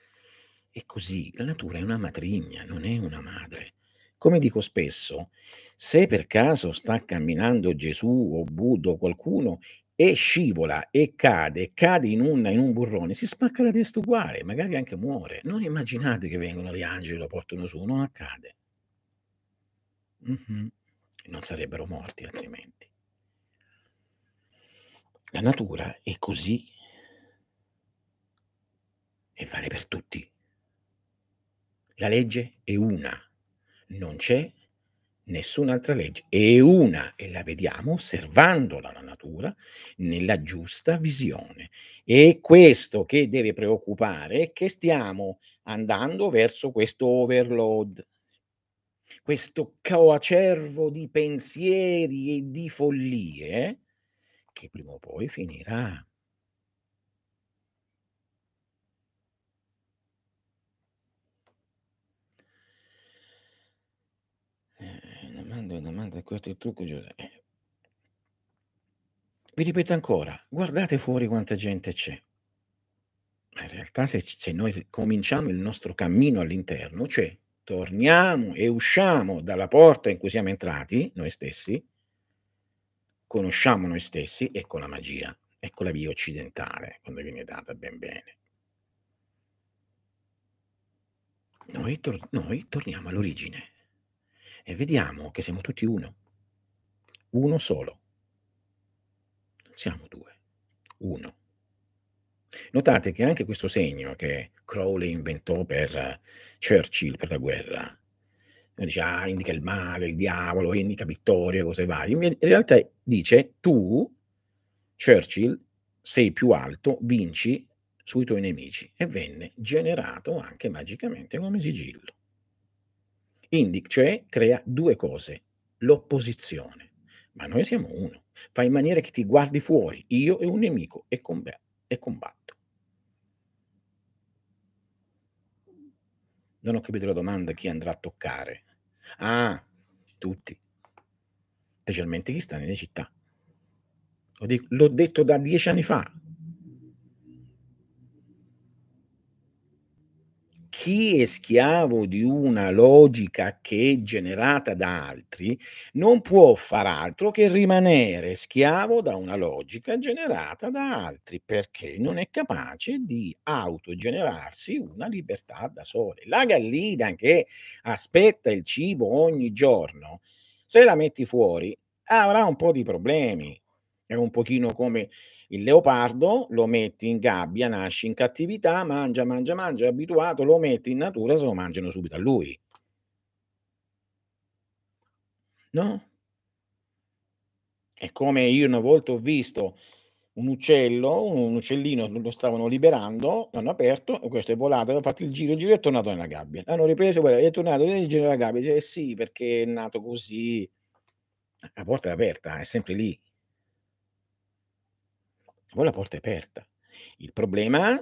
è così. La natura è una matrigna, non è una madre. Come dico spesso, se per caso sta camminando Gesù o Buddha o qualcuno e scivola e cade, cade in, una, in un burrone, si spacca la testa uguale, magari anche muore. Non immaginate che vengono gli angeli e lo portano su, non accade. Mm-hmm. Non sarebbero morti altrimenti. La natura è così e vale per tutti. La legge è una, non c'è nessun'altra legge, è una, e la vediamo osservandola la natura nella giusta visione. E questo che deve preoccupare è che stiamo andando verso questo overload, questo coacervo di pensieri e di follie che prima o poi finirà. Domanda, domanda, questo è il trucco. Eh. Vi ripeto ancora, guardate fuori quanta gente c'è. Ma in realtà se, se noi cominciamo il nostro cammino all'interno, cioè torniamo e usciamo dalla porta in cui siamo entrati, noi stessi, conosciamo noi stessi, ecco la magia, ecco la via occidentale, quando viene data ben bene. Noi, tor- noi torniamo all'origine. E vediamo che siamo tutti uno, uno solo, non siamo due, uno. Notate che anche questo segno che Crowley inventò per Churchill, per la guerra, dice, ah, indica il male, il diavolo, indica vittoria, cose varie, in realtà dice, tu, Churchill, sei più alto, vinci sui tuoi nemici, e venne generato anche magicamente come sigillo. Indica, cioè crea due cose, l'opposizione, ma noi siamo uno, fa in maniera che ti guardi fuori, io e un nemico, e, comb- e combatto. Non ho capito la domanda, chi andrà a toccare? Ah, tutti, specialmente chi sta nelle città. Lo dico, l'ho detto da dieci anni fa. Chi è schiavo di una logica che è generata da altri non può far altro che rimanere schiavo da una logica generata da altri, perché non è capace di autogenerarsi una libertà da sole. La gallina che aspetta il cibo ogni giorno, se la metti fuori, avrà un po' di problemi. È un pochino come Il leopardo lo metti in gabbia, nasce in cattività, mangia, mangia, mangia, è abituato, lo metti in natura, se lo mangiano subito a lui. No? È come io una volta ho visto un uccello, un uccellino, lo stavano liberando, l'hanno aperto, questo è volato, hanno fatto il giro, il giro è tornato nella gabbia. L'hanno ripreso, guarda, è tornato nel giro della gabbia. Dice, eh sì, perché è nato così. La porta è aperta, è sempre lì. Voi la porta è aperta. Il problema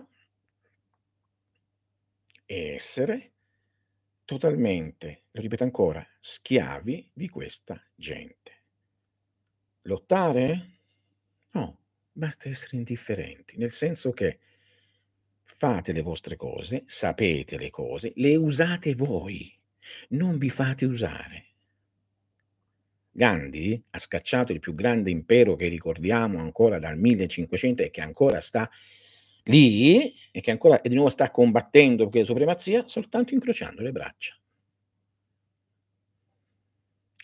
è essere totalmente, lo ripeto ancora, schiavi di questa gente. Lottare? No, basta essere indifferenti, nel senso che fate le vostre cose, sapete le cose, le usate voi, non vi fate usare. Gandhi ha scacciato il più grande impero che ricordiamo ancora dal millecinquecento e che ancora sta lì e che ancora e di nuovo sta combattendo per quella supremazia soltanto incrociando le braccia.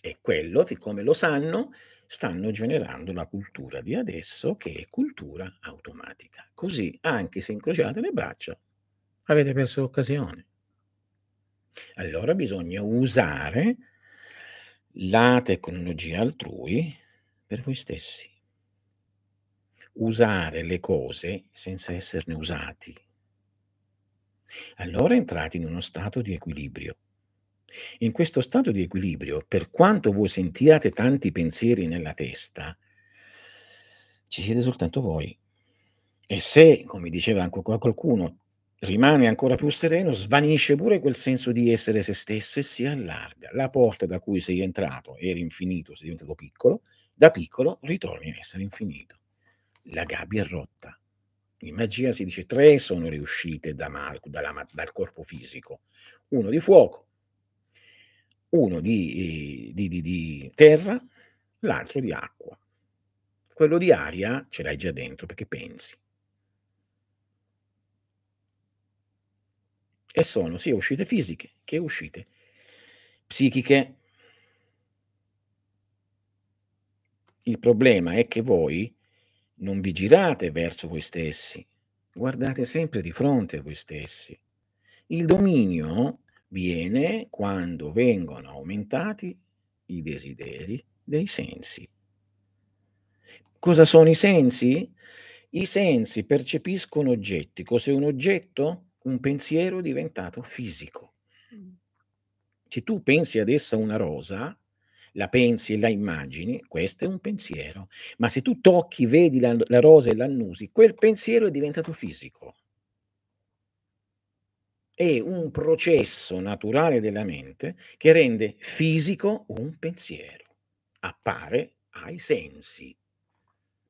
E quello, siccome lo sanno, stanno generando la cultura di adesso che è cultura automatica. Così, anche se incrociate le braccia, avete perso l'occasione. Allora bisogna usare la tecnologia altrui per voi stessi. Usare le cose senza esserne usati. Allora entrate in uno stato di equilibrio. In questo stato di equilibrio, per quanto voi sentiate tanti pensieri nella testa, ci siete soltanto voi. E se, come diceva anche qualcuno, rimane ancora più sereno, svanisce pure quel senso di essere se stesso e si allarga. La porta da cui sei entrato era infinito, sei diventato piccolo, da piccolo ritorni a essere infinito. La gabbia è rotta. In magia si dice tre sono le uscite da Marco, dalla, dal corpo fisico. Uno di fuoco, uno di, di, di, di terra, l'altro di acqua. Quello di aria ce l'hai già dentro perché pensi. E sono sia uscite fisiche che uscite psichiche. Il problema è che voi non vi girate verso voi stessi, guardate sempre di fronte a voi stessi. Il dominio viene quando vengono aumentati i desideri dei sensi. Cosa sono i sensi? I sensi percepiscono oggetti. Cos'è un oggetto? Un pensiero diventato fisico. Se tu pensi ad essa una rosa, la pensi e la immagini, questo è un pensiero. Ma se tu tocchi, vedi la, la rosa e l'annusi, quel pensiero è diventato fisico. È un processo naturale della mente che rende fisico un pensiero. Appare ai sensi.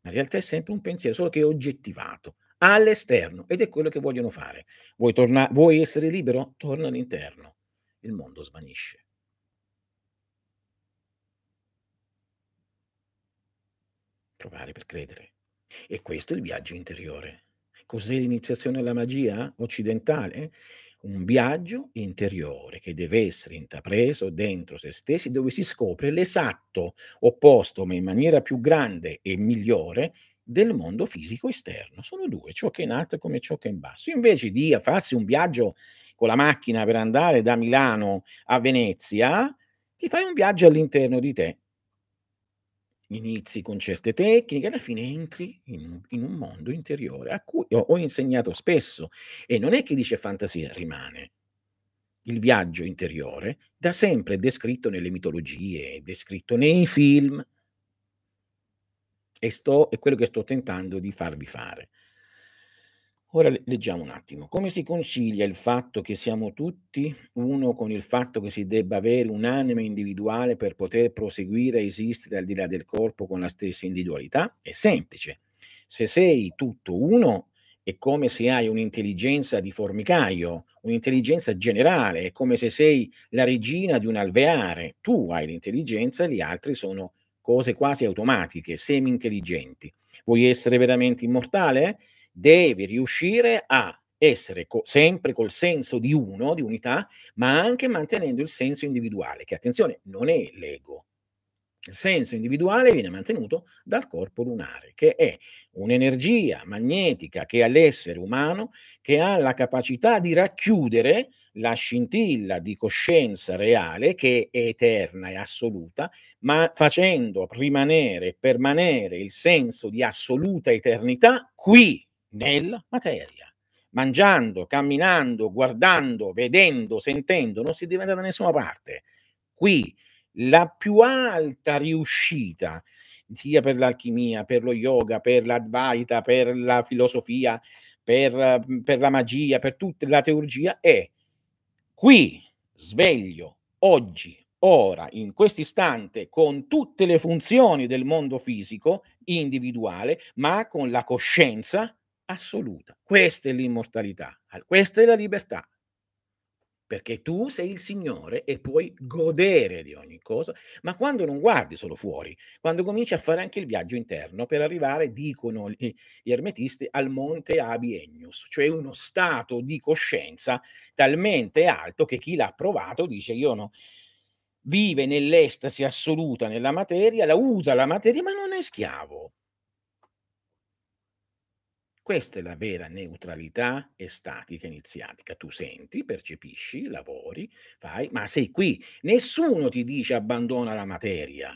In realtà è sempre un pensiero, solo che è oggettivato all'esterno, ed è quello che vogliono fare. Vuoi, torna- vuoi essere libero? Torna all'interno. Il mondo svanisce. Provare per credere. E questo è il viaggio interiore. Cos'è l'iniziazione alla magia occidentale? Un viaggio interiore che deve essere intrapreso dentro se stessi, dove si scopre l'esatto opposto, ma in maniera più grande e migliore, del mondo fisico esterno. Sono due, ciò che è in alto come ciò che è in basso. Invece di farsi un viaggio con la macchina per andare da Milano a Venezia, ti fai un viaggio all'interno di te. Inizi con certe tecniche, alla fine entri in, in un mondo interiore a cui ho, ho insegnato spesso. E non è chi dice fantasia, rimane. Il viaggio interiore da sempre è descritto nelle mitologie, è descritto nei film. E sto, è quello che sto tentando di farvi fare. Ora leggiamo un attimo. Come si concilia il fatto che siamo tutti uno con il fatto che si debba avere un'anima individuale per poter proseguire a esistere al di là del corpo con la stessa individualità? È semplice. Se sei tutto uno, è come se hai un'intelligenza di formicaio, un'intelligenza generale, è come se sei la regina di un alveare. Tu hai l'intelligenza, gli altri sono cose quasi automatiche, semi-intelligenti. Vuoi essere veramente immortale? Devi riuscire a essere co- sempre col senso di uno, di unità, ma anche mantenendo il senso individuale, che attenzione, non è l'ego, Il senso individuale viene mantenuto dal corpo lunare, che è un'energia magnetica che ha l'essere umano, che ha la capacità di racchiudere la scintilla di coscienza reale, che è eterna e assoluta, ma facendo rimanere, permanere il senso di assoluta eternità qui, nella materia. Mangiando, camminando, guardando, vedendo, sentendo, non si diventa da nessuna parte. Qui, la più alta riuscita, sia per l'alchimia, per lo yoga, per l'advaita, per la filosofia, per, per la magia, per tutta la teurgia, è qui, sveglio, oggi, ora, in quest'istante, con tutte le funzioni del mondo fisico, individuale, ma con la coscienza assoluta. Questa è l'immortalità, questa è la libertà. Perché tu sei il Signore e puoi godere di ogni cosa, ma quando non guardi solo fuori, quando cominci a fare anche il viaggio interno per arrivare, dicono gli ermetisti, al monte Abienius, cioè uno stato di coscienza talmente alto che chi l'ha provato dice io no, vive nell'estasi assoluta nella materia, la usa la materia ma non è schiavo. Questa è la vera neutralità estatica iniziatica. Tu senti, percepisci, lavori, fai, ma sei qui. Nessuno ti dice abbandona la materia.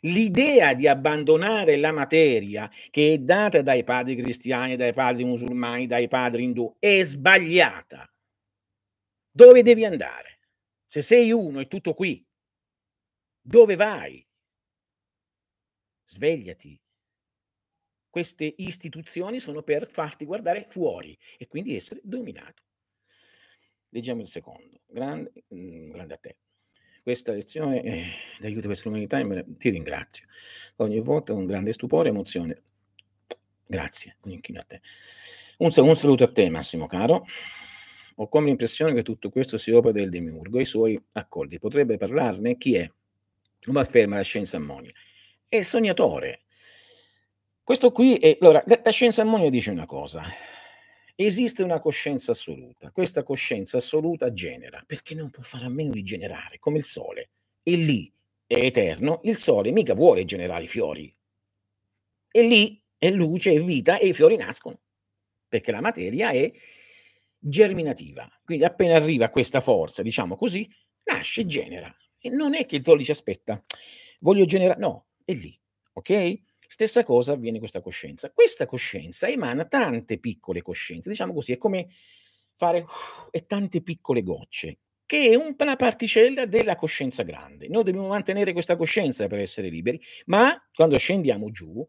L'idea di abbandonare la materia, che è data dai padri cristiani, dai padri musulmani, dai padri indù, è sbagliata. Dove devi andare? Se sei uno è tutto qui. Dove vai? Svegliati. Queste istituzioni sono per farti guardare fuori e quindi essere dominato. Leggiamo il secondo. Grande, grande a te. Questa lezione eh, d'aiuto verso l'umanità, ti ringrazio. Ogni volta con grande stupore e emozione. Grazie, un inchino a te. Un, un saluto a te, Massimo caro. Ho come l'impressione che tutto questo sia opera del Demiurgo e i suoi accolti. Potrebbe parlarne chi è? Come afferma la scienza ammonia. È sognatore. Questo qui è, allora, la scienza ammonia dice una cosa, esiste una coscienza assoluta, questa coscienza assoluta genera, perché non può fare a meno di generare, come il sole, e lì è eterno, il sole mica vuole generare i fiori, e lì è luce, è vita, e i fiori nascono, perché la materia è germinativa, quindi appena arriva questa forza, diciamo così, nasce e genera, e non è che il sole ci aspetta, voglio generare, no, è lì, ok? Stessa cosa avviene con questa coscienza. Questa coscienza emana tante piccole coscienze, diciamo così, è come fare uff, e tante piccole gocce, che è una particella della coscienza grande. Noi dobbiamo mantenere questa coscienza per essere liberi, ma quando scendiamo giù,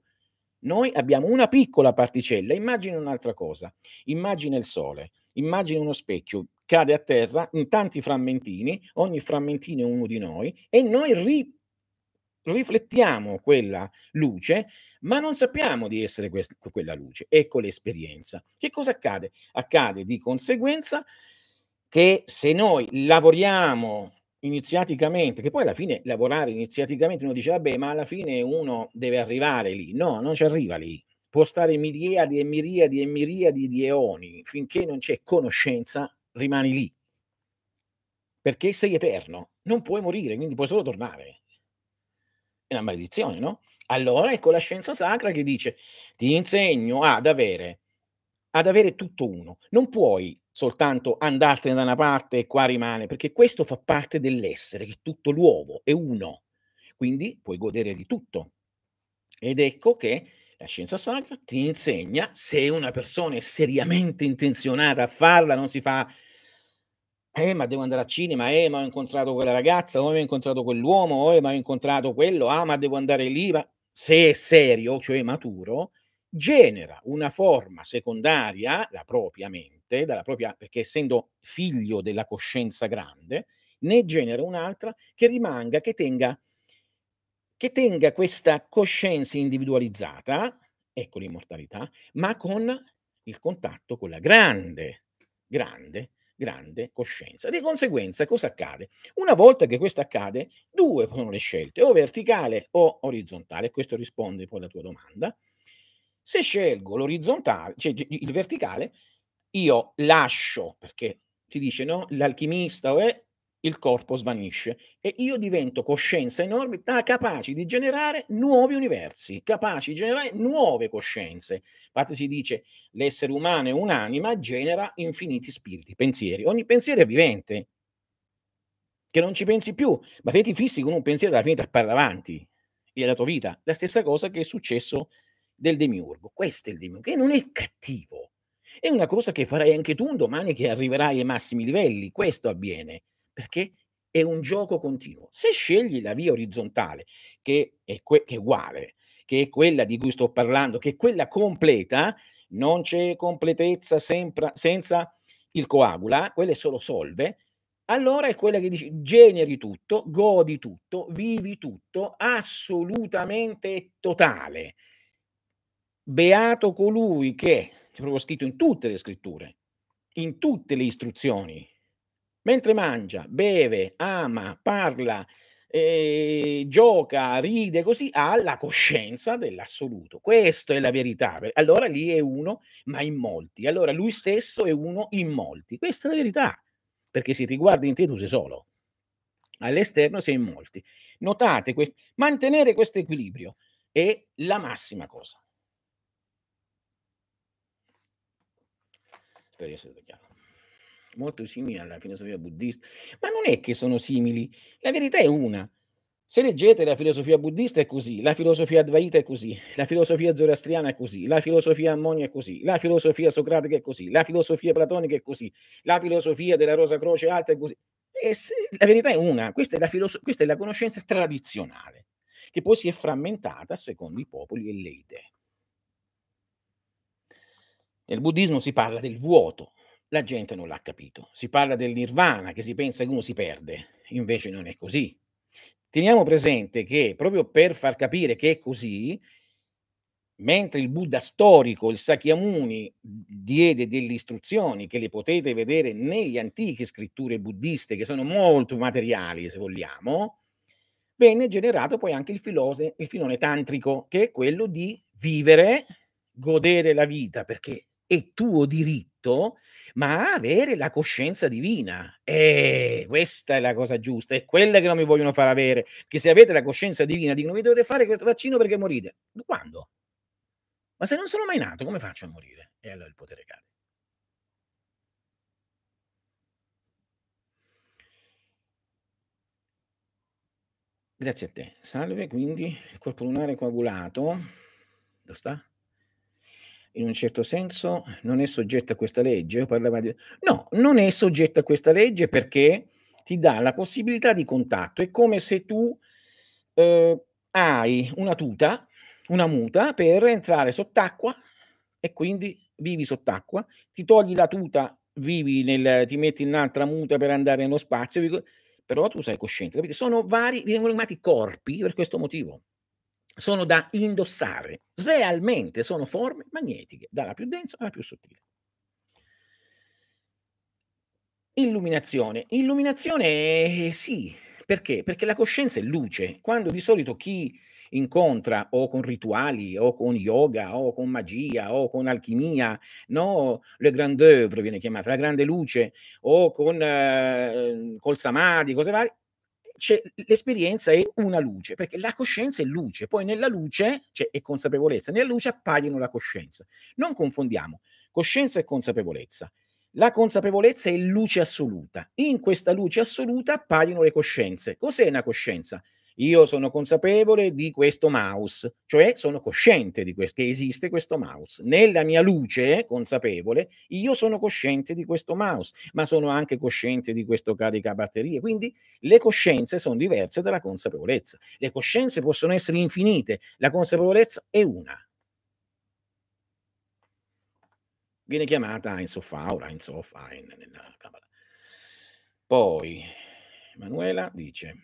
noi abbiamo una piccola particella, immagina un'altra cosa, immagina il sole, immagina uno specchio, cade a terra in tanti frammentini, ogni frammentino è uno di noi, e noi ripetiamo. Riflettiamo quella luce, ma non sappiamo di essere questa, quella luce. Ecco l'esperienza. Che cosa accade? Accade di conseguenza che se noi lavoriamo iniziaticamente, che poi alla fine lavorare iniziaticamente uno dice vabbè, ma alla fine uno deve arrivare lì. No, non ci arriva lì. Può stare miriadi e miriadi e miriadi di eoni. Finché non c'è conoscenza, rimani lì. Perché sei eterno. Non puoi morire, quindi puoi solo tornare. È una maledizione, no? Allora ecco la scienza sacra che dice ti insegno ad avere ad avere tutto uno. Non puoi soltanto andartene da una parte e qua rimane, perché questo fa parte dell'essere, che tutto l'uovo è uno. Quindi puoi godere di tutto. Ed ecco che la scienza sacra ti insegna, se una persona è seriamente intenzionata a farla, non si fa Eh, ma devo andare al cinema, eh, ma ho incontrato quella ragazza, oh, ho incontrato quell'uomo, eh, ma ho incontrato quello, ah, ma devo andare lì. Ma... se è serio, cioè maturo, genera una forma secondaria, la propria mente, dalla propria, perché essendo figlio della coscienza grande, ne genera un'altra che rimanga, che tenga, che tenga questa coscienza individualizzata, ecco l'immortalità, ma con il contatto con la grande, grande, grande coscienza. Di conseguenza cosa accade? Una volta che questo accade, due sono le scelte, o verticale o orizzontale, questo risponde poi alla tua domanda. Se scelgo l'orizzontale, cioè il verticale, io lascio, perché ti dice no, l'alchimista è il corpo svanisce e io divento coscienza enorme, capaci di generare nuovi universi, capaci di generare nuove coscienze. Infatti si dice, l'essere umano è un'anima, genera infiniti spiriti, pensieri. Ogni pensiero è vivente, che non ci pensi più, ma se ti fissi con un pensiero alla fine ti appare davanti, e la tua vita. La stessa cosa che è successo del Demiurgo. Questo è il Demiurgo, che non è cattivo. È una cosa che farai anche tu un domani che arriverai ai massimi livelli. Questo avviene perché è un gioco continuo. Se scegli la via orizzontale, che è, che è uguale, che è quella di cui sto parlando, che è quella completa, non c'è completezza sempre, senza il coagula, quella è solo solve, allora è quella che dici generi tutto, godi tutto, vivi tutto, assolutamente totale. Beato colui che, c'è proprio scritto in tutte le scritture, in tutte le istruzioni, mentre mangia, beve, ama, parla, eh, gioca, ride, così ha la coscienza dell'assoluto. Questa è la verità. Allora lì è uno, ma in molti. Allora lui stesso è uno in molti. Questa è la verità. Perché se ti guardi in te tu sei solo, all'esterno sei in molti. Notate, quest- mantenere questo equilibrio è la massima cosa. Spero di essere chiaro. Molto simili alla filosofia buddista, ma non è che sono simili, la verità è una. Se leggete la filosofia buddista è così, la filosofia advaita è così, la filosofia zoroastriana è così, la filosofia ammonia è così, la filosofia socratica è così, la filosofia platonica è così, la filosofia della Rosa Croce Alta è così. E se, la verità è una, questa è la, questa è la conoscenza tradizionale, che poi si è frammentata secondo i popoli e le idee. Nel buddismo si parla del vuoto, la gente non l'ha capito. Si parla del nirvana, che si pensa che uno si perde, invece non è così. Teniamo presente che, proprio per far capire che è così, mentre il Buddha storico, il Sakyamuni, diede delle istruzioni che le potete vedere nelle antiche scritture buddiste, che sono molto materiali, se vogliamo, venne generato poi anche il, filose, il filone tantrico, che è quello di vivere, godere la vita, perché è tuo diritto, ma avere la coscienza divina. E questa è la cosa giusta, è quella che non mi vogliono far avere, che se avete la coscienza divina dicono vi dovete fare questo vaccino perché morite. Quando? Ma se non sono mai nato, come faccio a morire? E allora il potere cade. Grazie a te. Salve, quindi il corpo lunare coagulato, dove sta? In un certo senso non è soggetto a questa legge. Io parlavo di... No, non è soggetto a questa legge perché ti dà la possibilità di contatto. È come se tu eh, hai una tuta, una muta, per entrare sott'acqua e quindi vivi sott'acqua, ti togli la tuta, vivi nel, ti metti in un'altra muta per andare nello spazio, però tu sei cosciente, capite? Sono vari, vengono chiamati corpi per questo motivo. Sono da indossare, realmente sono forme magnetiche, dalla più densa alla più sottile. Illuminazione. Illuminazione eh, sì, perché? Perché la coscienza è luce. Quando di solito chi incontra o con rituali, o con yoga, o con magia, o con alchimia, no, le grande œuvre viene chiamata, la grande luce, o con eh, col samadhi, cose varie, l'esperienza è una luce, perché la coscienza è luce, poi nella luce cioè, è consapevolezza, nella luce appaiono la coscienza. Non confondiamo coscienza e consapevolezza. La consapevolezza è luce assoluta. In questa luce assoluta appaiono le coscienze. Cos'è una coscienza? Io sono consapevole di questo mouse, cioè sono cosciente di questo, che esiste questo mouse. Nella mia luce consapevole io sono cosciente di questo mouse, ma sono anche cosciente di questo caricabatterie. Quindi le coscienze sono diverse dalla consapevolezza. Le coscienze possono essere infinite, la consapevolezza è una. Viene chiamata Ein Sof Aura, Ein Sof Ein nella Kabbalah. Poi Manuela dice...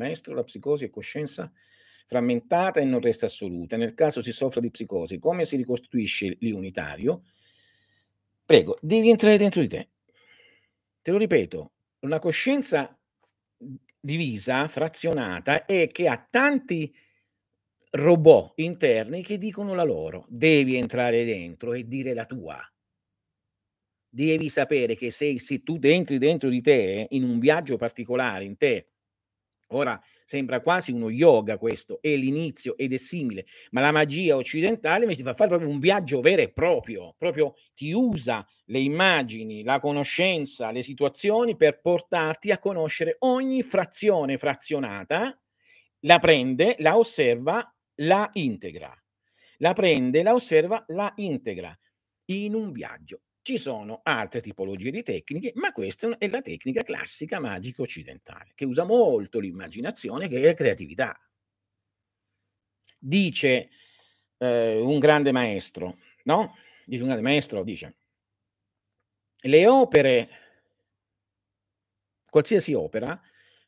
Maestro, la psicosi è coscienza frammentata e non resta assoluta. Nel caso si soffra di psicosi, come si ricostituisce l'unitario? Prego, devi entrare dentro di te. Te lo ripeto, una coscienza divisa, frazionata, è che ha tanti robot interni che dicono la loro. Devi entrare dentro e dire la tua. devi sapere che se, se tu entri dentro di te, in un viaggio particolare in te, ora sembra quasi uno yoga questo, è l'inizio ed è simile, ma la magia occidentale mi si fa fare proprio un viaggio vero e proprio, proprio ti usa le immagini, la conoscenza, le situazioni per portarti a conoscere ogni frazione frazionata, la prende, la osserva, la integra, la prende, la osserva, la integra in un viaggio. Ci sono altre tipologie di tecniche, ma questa è la tecnica classica magica occidentale, che usa molto l'immaginazione, che è la creatività. Dice eh, un grande maestro, no? Dice un grande maestro, dice, le opere, qualsiasi opera,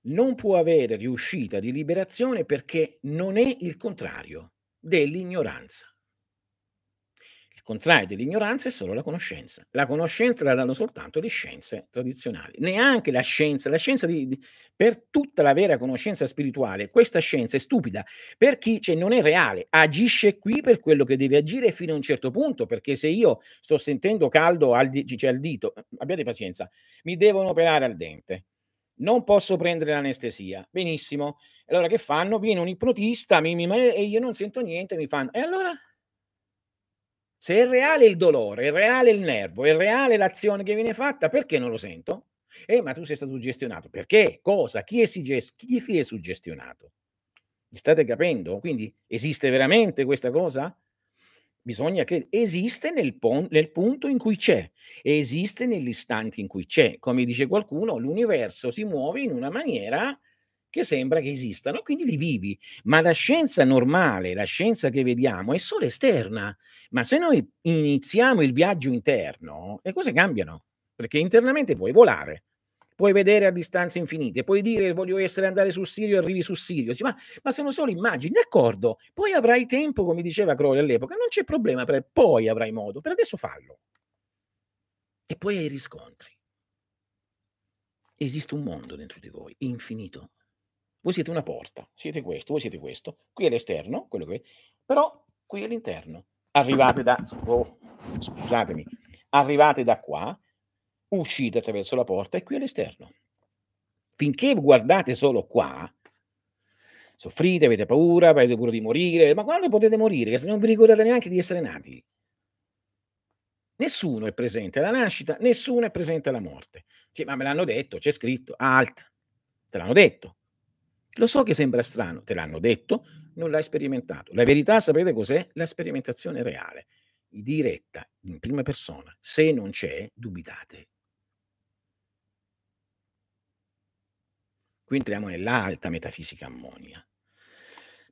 non può avere riuscita di liberazione perché non è il contrario dell'ignoranza. Contrario dell'ignoranza è solo la conoscenza. La conoscenza la danno soltanto le scienze tradizionali, neanche la scienza. La scienza di, di, per tutta la vera conoscenza spirituale, questa scienza è stupida per chi cioè, non è reale, agisce qui per quello che deve agire fino a un certo punto, perché se io sto sentendo caldo al, di, cioè al dito, abbiate pazienza, mi devono operare al dente. Non posso prendere l'anestesia. Benissimo. Allora che fanno? Viene un ipnotista mi, mi, e io non sento niente, mi fanno... E allora... Se è reale il dolore, è reale il nervo, è reale l'azione che viene fatta, perché non lo sento? Eh, ma tu sei stato suggestionato. Perché? Cosa? Chi è, chi è suggestionato? Mi state capendo? Quindi esiste veramente questa cosa? Bisogna che esiste nel, pon, nel punto in cui c'è, esiste nell'istante in cui c'è. Come dice qualcuno, l'universo si muove in una maniera... che sembra che esistano, quindi li vivi. Ma la scienza normale, la scienza che vediamo, è solo esterna. Ma se noi iniziamo il viaggio interno, le cose cambiano, perché internamente puoi volare, puoi vedere a distanze infinite, puoi dire voglio essere andare sul Sirio e arrivi sul Sirio, ma, ma sono solo immagini, d'accordo, poi avrai tempo, come diceva Crowley all'epoca, non c'è problema, per, poi avrai modo, per adesso fallo. E poi hai riscontri. Esiste un mondo dentro di voi, infinito. Voi siete una porta, siete questo, voi siete questo. Qui è l'esterno, quello che... però qui è l'interno. Arrivate da... Oh, scusatemi. Arrivate da qua, uscite attraverso la porta e qui è l'esterno. Finché guardate solo qua, soffrite, avete paura, avete paura di morire, ma quando potete morire? Che se non vi ricordate neanche di essere nati. Nessuno è presente alla nascita, nessuno è presente alla morte. Sì, ma me l'hanno detto, c'è scritto, alt, te l'hanno detto. Lo so che sembra strano, te l'hanno detto, non l'hai sperimentato. La verità, sapete cos'è? La sperimentazione reale, diretta, in prima persona. Se non c'è, dubitate. Qui entriamo nell'alta metafisica ammonia.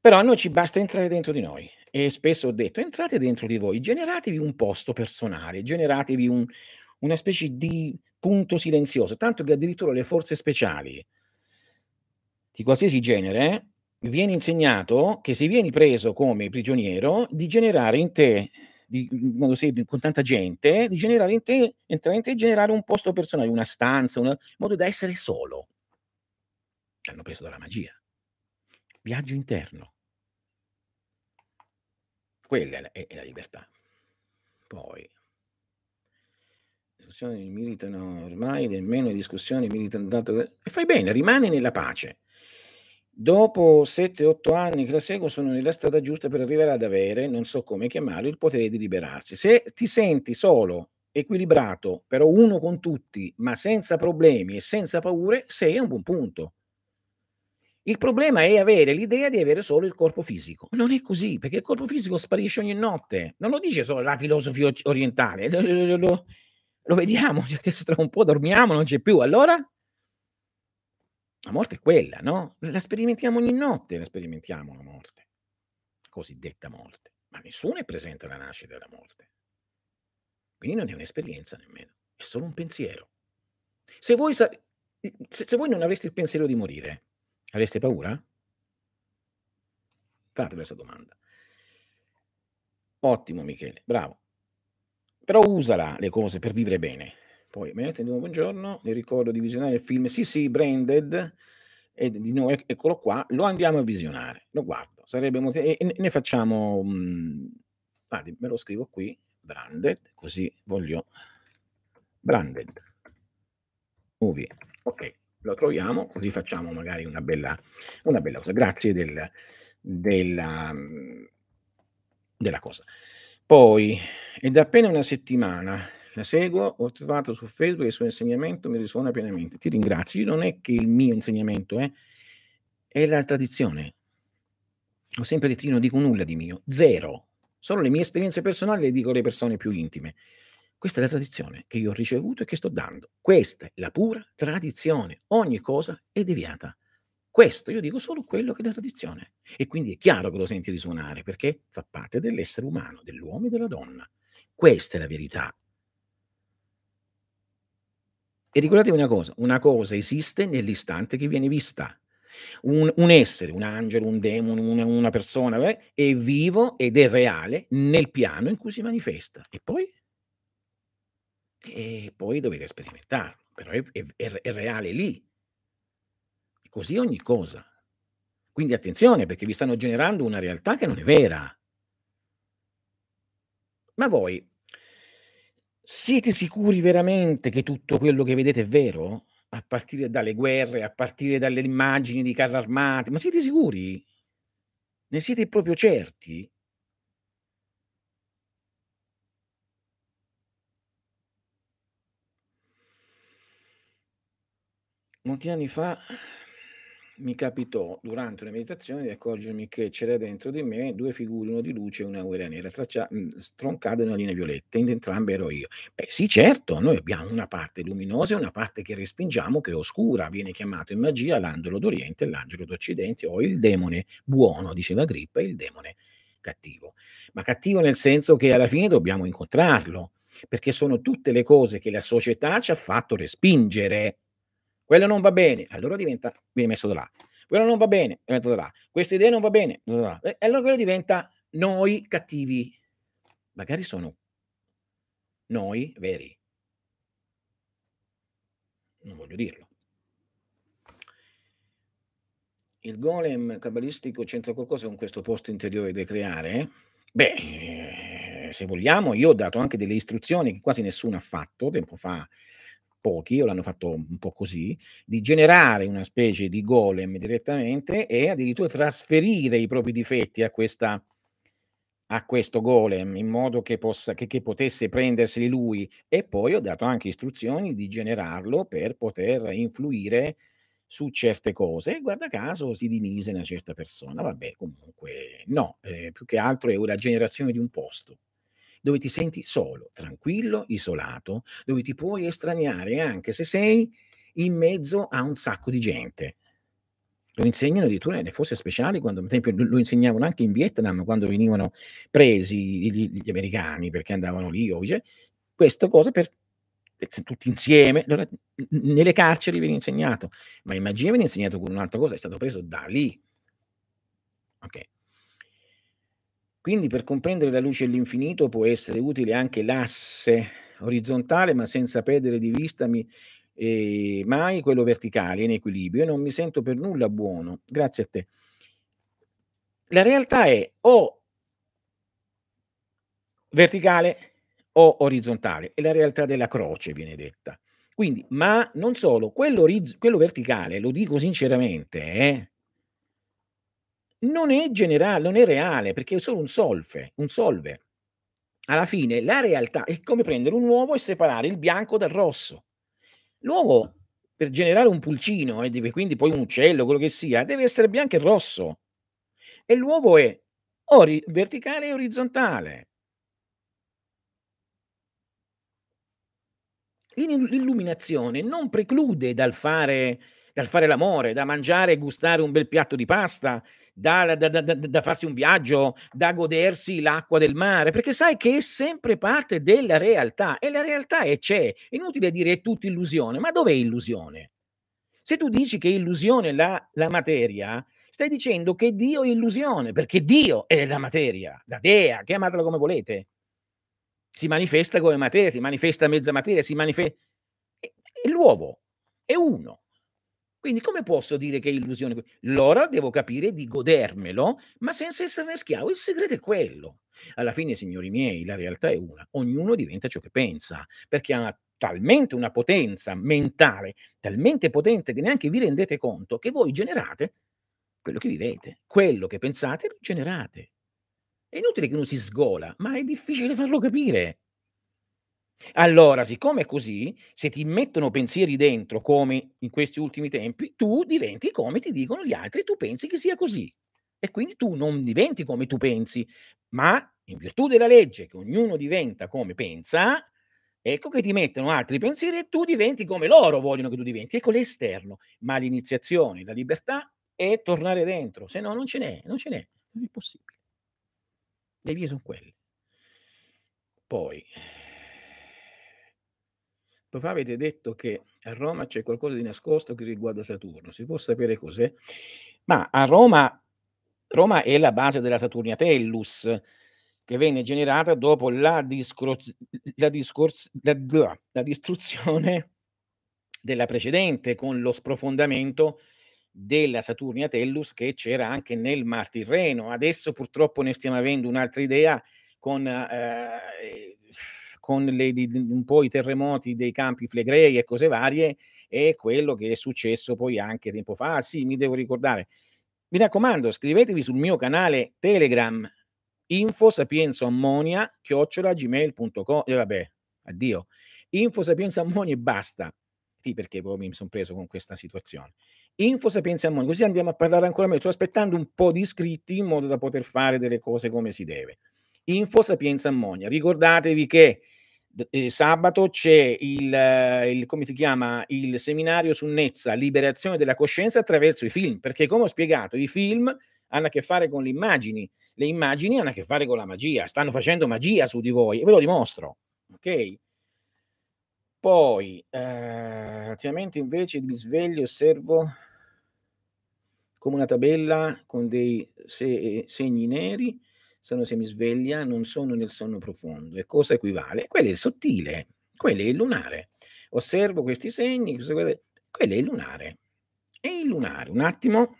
Però a noi ci basta entrare dentro di noi. E spesso ho detto, entrate dentro di voi, generatevi un posto personale, generatevi un, una specie di punto silenzioso, tanto che addirittura le forze speciali di qualsiasi genere, viene insegnato che se vieni preso come prigioniero, di generare in te, di, quando sei con tanta gente, di generare in te, entrare in te e generare un posto personale, una stanza, una, in modo da essere solo. L'hanno preso dalla magia. Viaggio interno. Quella è la, è la libertà. Poi... discussioni militano ormai, nemmeno le discussioni militano tanto... E fai bene, rimani nella pace. Dopo sette otto anni che la seguo sono nella strada giusta per arrivare ad avere, non so come chiamarlo, il potere di liberarsi. Se ti senti solo, equilibrato, però uno con tutti, ma senza problemi e senza paure, sei a un buon punto. Il problema è avere l'idea di avere solo il corpo fisico. Non è così, perché il corpo fisico sparisce ogni notte. Non lo dice solo la filosofia orientale. Lo, lo, lo vediamo, adesso tra un po' dormiamo, non c'è più. Allora... la morte è quella, no? La sperimentiamo ogni notte, la sperimentiamo la morte, cosiddetta morte. Ma nessuno è presente alla nascita della morte. Quindi non è un'esperienza nemmeno, è solo un pensiero. Se voi, sa- se, se voi non aveste il pensiero di morire, avreste paura? Fate questa domanda. Ottimo Michele, bravo. Però usala le cose per vivere bene. Poi, mi attendiamo buongiorno, le ricordo di visionare il film, sì sì, Branded, e di nuovo, eccolo qua, lo andiamo a visionare, lo guardo, sarebbe molto... e ne facciamo, mh, guardi, me lo scrivo qui, Branded, così voglio Branded Movie. Ok, lo troviamo, così facciamo magari una bella, una bella cosa. Grazie del, della, della cosa. Poi, è da appena una settimana, la seguo, ho trovato su Facebook il suo insegnamento, mi risuona pienamente. Ti ringrazio. Non è che il mio insegnamento è, è la tradizione. Ho sempre detto, io non dico nulla di mio, zero. Solo le mie esperienze personali le dico alle persone più intime. Questa è la tradizione che io ho ricevuto e che sto dando. Questa è la pura tradizione. Ogni cosa è deviata. Questo io dico solo quello che è la tradizione. E quindi è chiaro che lo senti risuonare, perché fa parte dell'essere umano, dell'uomo e della donna. Questa è la verità. E ricordatevi una cosa, una cosa esiste nell'istante che viene vista. Un, un essere, un angelo, un demone, una, una persona, beh, è vivo ed è reale nel piano in cui si manifesta. E poi? E poi dovete sperimentarlo, però è, è, è reale lì. Così ogni cosa. Quindi attenzione, perché vi stanno generando una realtà che non è vera. Ma voi siete sicuri veramente che tutto quello che vedete è vero? A partire dalle guerre, a partire dalle immagini di carri armati, ma siete sicuri? Ne siete proprio certi? Molti anni fa mi capitò durante una meditazione di accorgermi che c'era dentro di me due figure, una di luce e una guerra nera, stroncate in una linea violetta, in entrambe ero io. Beh sì, certo, noi abbiamo una parte luminosa e una parte che respingiamo, che è oscura, viene chiamato in magia l'angelo d'Oriente e l'angelo d'Occidente, o il demone buono, diceva Grippa, e il demone cattivo. Ma cattivo nel senso che alla fine dobbiamo incontrarlo, perché sono tutte le cose che la società ci ha fatto respingere. Quello non va bene, allora diventa, viene messo da là. Quello non va bene, viene messo da là. Questa idea non va bene, da là. E allora quello diventa noi cattivi. Magari sono noi veri. Non voglio dirlo. Il golem cabalistico c'entra qualcosa con questo posto interiore da creare? Beh, se vogliamo, io ho dato anche delle istruzioni che quasi nessuno ha fatto tempo fa, pochi, o l'hanno fatto un po' così, di generare una specie di golem direttamente e addirittura trasferire i propri difetti a, questa, a questo golem in modo che, possa, che, che potesse prenderseli lui, e poi ho dato anche istruzioni di generarlo per poter influire su certe cose, e guarda caso si dimise una certa persona. Vabbè, comunque no, eh, più che altro è una generazione di un posto dove ti senti solo, tranquillo, isolato, dove ti puoi estraniare anche se sei in mezzo a un sacco di gente. Lo insegnano addirittura nelle fosse speciali, quando, ad esempio, lo insegnavano anche in Vietnam, quando venivano presi gli, gli americani perché andavano lì, o cioè, questa cosa per tutti insieme, allora, nelle carceri viene insegnato, ma in magia viene insegnato con un'altra cosa, è stato preso da lì. Ok. Quindi per comprendere la luce e l'infinito può essere utile anche l'asse orizzontale, ma senza perdere di vista mi, eh, mai quello verticale, in equilibrio. Io non mi sento per nulla buono, grazie a te. La realtà è o verticale o orizzontale, è la realtà della croce, viene detta. Quindi, ma non solo, quello, quello verticale, lo dico sinceramente, eh, non è generale, non è reale, perché è solo un solfe, un solve. Alla fine la realtà è come prendere un uovo e separare il bianco dal rosso. L'uovo, per generare un pulcino, e eh, quindi poi un uccello, quello che sia, deve essere bianco e rosso. E l'uovo è ori- verticale e orizzontale. L'illuminazione non preclude dal fare... dal fare l'amore, da mangiare e gustare un bel piatto di pasta, da, da, da, da, da farsi un viaggio, da godersi l'acqua del mare, perché sai che è sempre parte della realtà, e la realtà è c'è. È inutile dire è tutta illusione, ma dov'è illusione? Se tu dici che è illusione la, la materia, stai dicendo che Dio è illusione, perché Dio è la materia, la dea, chiamatela come volete, si manifesta come materia, si manifesta mezza materia, si manifesta... È, è l'uovo, è uno. Quindi come posso dire che è illusione? Allora devo capire di godermelo, ma senza esserne schiavo. Il segreto è quello. Alla fine, signori miei, la realtà è una. Ognuno diventa ciò che pensa, perché ha talmente una potenza mentale, talmente potente che neanche vi rendete conto, che voi generate quello che vivete, quello che pensate lo generate. È inutile che uno si sgola, ma è difficile farlo capire. Allora, siccome è così, se ti mettono pensieri dentro, come in questi ultimi tempi, tu diventi come ti dicono gli altri, tu pensi che sia così. E quindi tu non diventi come tu pensi, ma in virtù della legge che ognuno diventa come pensa, ecco che ti mettono altri pensieri e tu diventi come loro vogliono che tu diventi. Ecco l'esterno, ma l'iniziazione, la libertà è tornare dentro, se no non ce n'è, non ce n'è, non è possibile. Le vie sono quelle. Poi... Papà, avete detto che a Roma c'è qualcosa di nascosto che riguarda Saturno. Si può sapere cos'è? Ma a Roma, Roma è la base della Saturnia Tellus, che venne generata dopo la, discor- la, discor- la, la distruzione della precedente, con lo sprofondamento della Saturnia Tellus che c'era anche nel Mar Tirreno. Adesso purtroppo ne stiamo avendo un'altra idea con... Eh, con le, un po' i terremoti dei campi Flegrei e cose varie, e quello che è successo poi anche tempo fa. Ah, sì, mi devo ricordare. Mi raccomando, scrivetevi sul mio canale Telegram, Info Sapienza Ammonia, chiocciola gmail punto com. E eh, vabbè, addio. Info Sapienza Ammonia e basta. Sì, perché poi mi sono preso con questa situazione. Info Sapienza Ammonia, così andiamo a parlare ancora meglio. Sto aspettando un po' di iscritti in modo da poter fare delle cose come si deve. Info Sapienza Ammonia. Ricordatevi che eh, sabato c'è il, il, come si chiama, il seminario su Nezza, liberazione della coscienza attraverso i film, perché come ho spiegato i film hanno a che fare con le immagini, le immagini hanno a che fare con la magia, stanno facendo magia su di voi e ve lo dimostro, ok? Poi, eh, ultimamente invece mi sveglio e osservo come una tabella con dei se- segni neri. Sono semisveglia, non sono nel sonno profondo. E cosa equivale? Quello è il sottile, quello è il lunare. Osservo questi segni, quello è il lunare. E il lunare, un attimo.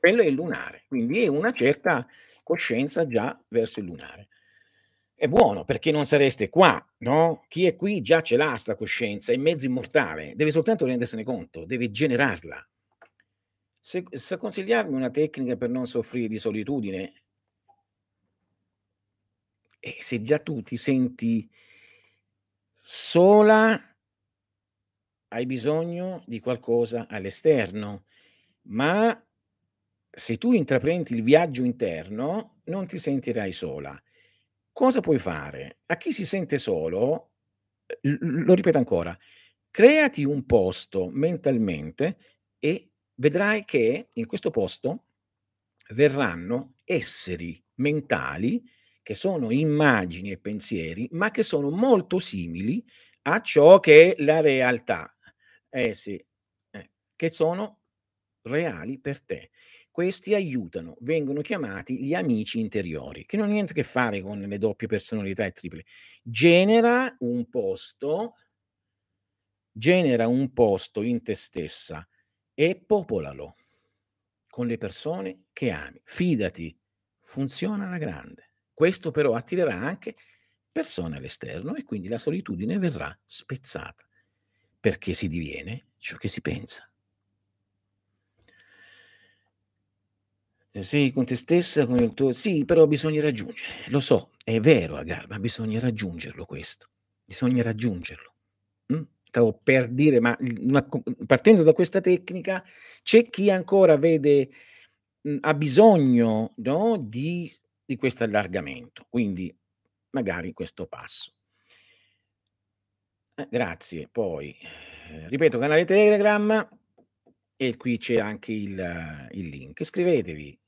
Quello è il lunare, quindi è una certa coscienza già verso il lunare. È buono, perché non sareste qua, no? Chi è qui già ce l'ha sta coscienza, è mezzo immortale, deve soltanto rendersene conto, deve generarla. Se, se consigliarmi una tecnica per non soffrire di solitudine, e se già tu ti senti sola, hai bisogno di qualcosa all'esterno, ma se tu intraprendi il viaggio interno, non ti sentirai sola. Cosa puoi fare? A chi si sente solo, lo ripeto ancora, creati un posto mentalmente e vedrai che in questo posto verranno esseri mentali che sono immagini e pensieri, ma che sono molto simili a ciò che è la realtà. Eh sì, eh, che sono reali per te. Questi aiutano, vengono chiamati gli amici interiori, che non hanno niente a che fare con le doppie personalità e triple. Genera un posto, genera un posto in te stessa e popolalo con le persone che ami. Fidati, funziona alla grande. Questo però attirerà anche persone all'esterno e quindi la solitudine verrà spezzata, perché si diviene ciò che si pensa. Sei con te stessa, con il tuo... Sì, però bisogna raggiungere. Lo so, è vero, Agar, ma bisogna raggiungerlo questo. Bisogna raggiungerlo. Mm? Stavo per dire, ma una... partendo da questa tecnica, c'è chi ancora vede, mh, ha bisogno, no, di, di questo allargamento. Quindi, magari questo passo. Eh, grazie. Poi, eh, ripeto, canale Telegram... E qui c'è anche il, il link. Iscrivetevi.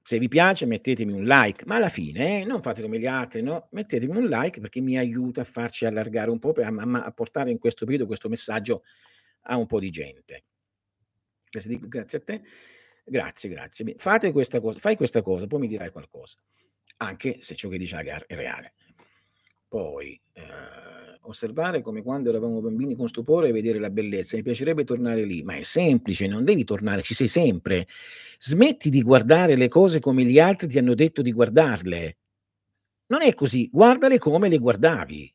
Se vi piace mettetemi un like, ma alla fine eh, non fate come gli altri, no? Mettetemi un like perché mi aiuta a farci allargare un po', per, a, a portare in questo periodo questo messaggio a un po' di gente. Grazie a te. Grazie, grazie. Fate questa cosa, fai questa cosa, poi mi dirai qualcosa. Anche se ciò che dice la gara è reale. Poi... Eh... osservare come quando eravamo bambini con stupore e vedere la bellezza. Mi piacerebbe tornare lì, ma è semplice, non devi tornare, ci sei sempre. Smetti di guardare le cose come gli altri ti hanno detto di guardarle. Non è così, guardale come le guardavi.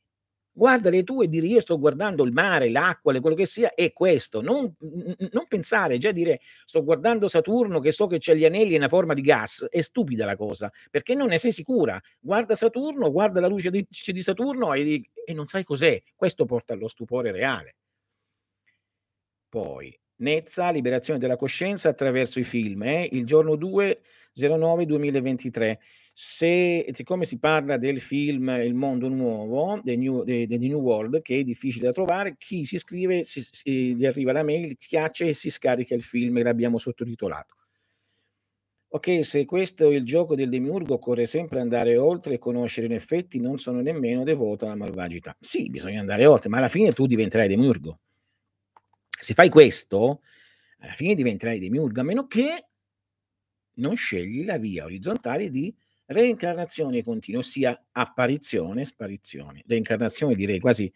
Guardale tu e dire: io sto guardando il mare, l'acqua, quello che sia, è questo. Non, non pensare, già dire sto guardando Saturno che so che c'è gli anelli in una forma di gas, è stupida la cosa, perché non ne sei sicura. Guarda Saturno, guarda la luce di, di Saturno e, e non sai cos'è. Questo porta allo stupore reale. Poi, Nezza, liberazione della coscienza attraverso i film, eh? Il giorno due zero nove duemilaventitré. Se, siccome si parla del film Il Mondo Nuovo, The New, the, the New World, che è difficile da trovare, chi si iscrive, si, si, gli arriva la mail, schiaccia e si scarica il film, e l'abbiamo sottotitolato. Ok, se questo è il gioco del Demiurgo, occorre sempre andare oltre e conoscere in effetti, non sono nemmeno devoto alla malvagità. Sì, bisogna andare oltre, ma alla fine tu diventerai Demiurgo. Se fai questo, alla fine diventerai Demiurgo, a meno che non scegli la via orizzontale di reincarnazione continua, ossia apparizione, sparizione. Reincarnazione direi quasi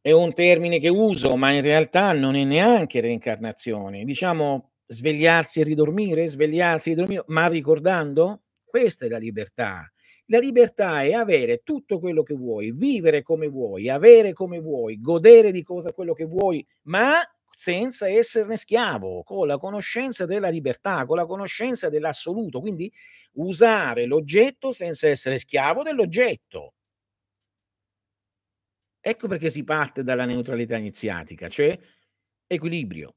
è un termine che uso, ma in realtà non è neanche reincarnazione. Diciamo svegliarsi e ridormire, svegliarsi e ridormire, ma ricordando, questa è la libertà. La libertà è avere tutto quello che vuoi, vivere come vuoi, avere come vuoi, godere di cosa, quello che vuoi, ma senza esserne schiavo, con la conoscenza della libertà, con la conoscenza dell'assoluto, quindi usare l'oggetto senza essere schiavo dell'oggetto. Ecco perché si parte dalla neutralità iniziatica, cioè equilibrio.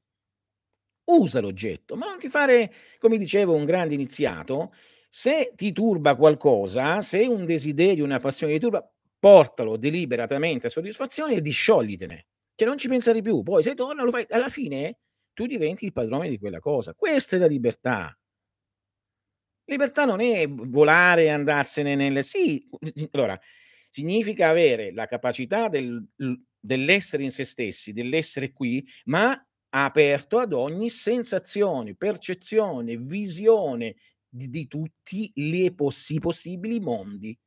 Usa l'oggetto, ma non ti fare, come dicevo, un grande iniziato. Se ti turba qualcosa, se un desiderio, una passione ti turba, portalo deliberatamente a soddisfazione e discioglitene. Che non ci pensare più, poi se torna lo fai, alla fine tu diventi il padrone di quella cosa. Questa è la libertà. Libertà non è volare e andarsene nelle... Sì, allora, significa avere la capacità del, dell'essere in se stessi, dell'essere qui, ma aperto ad ogni sensazione, percezione, visione di, di tutti i possi, possibili mondi,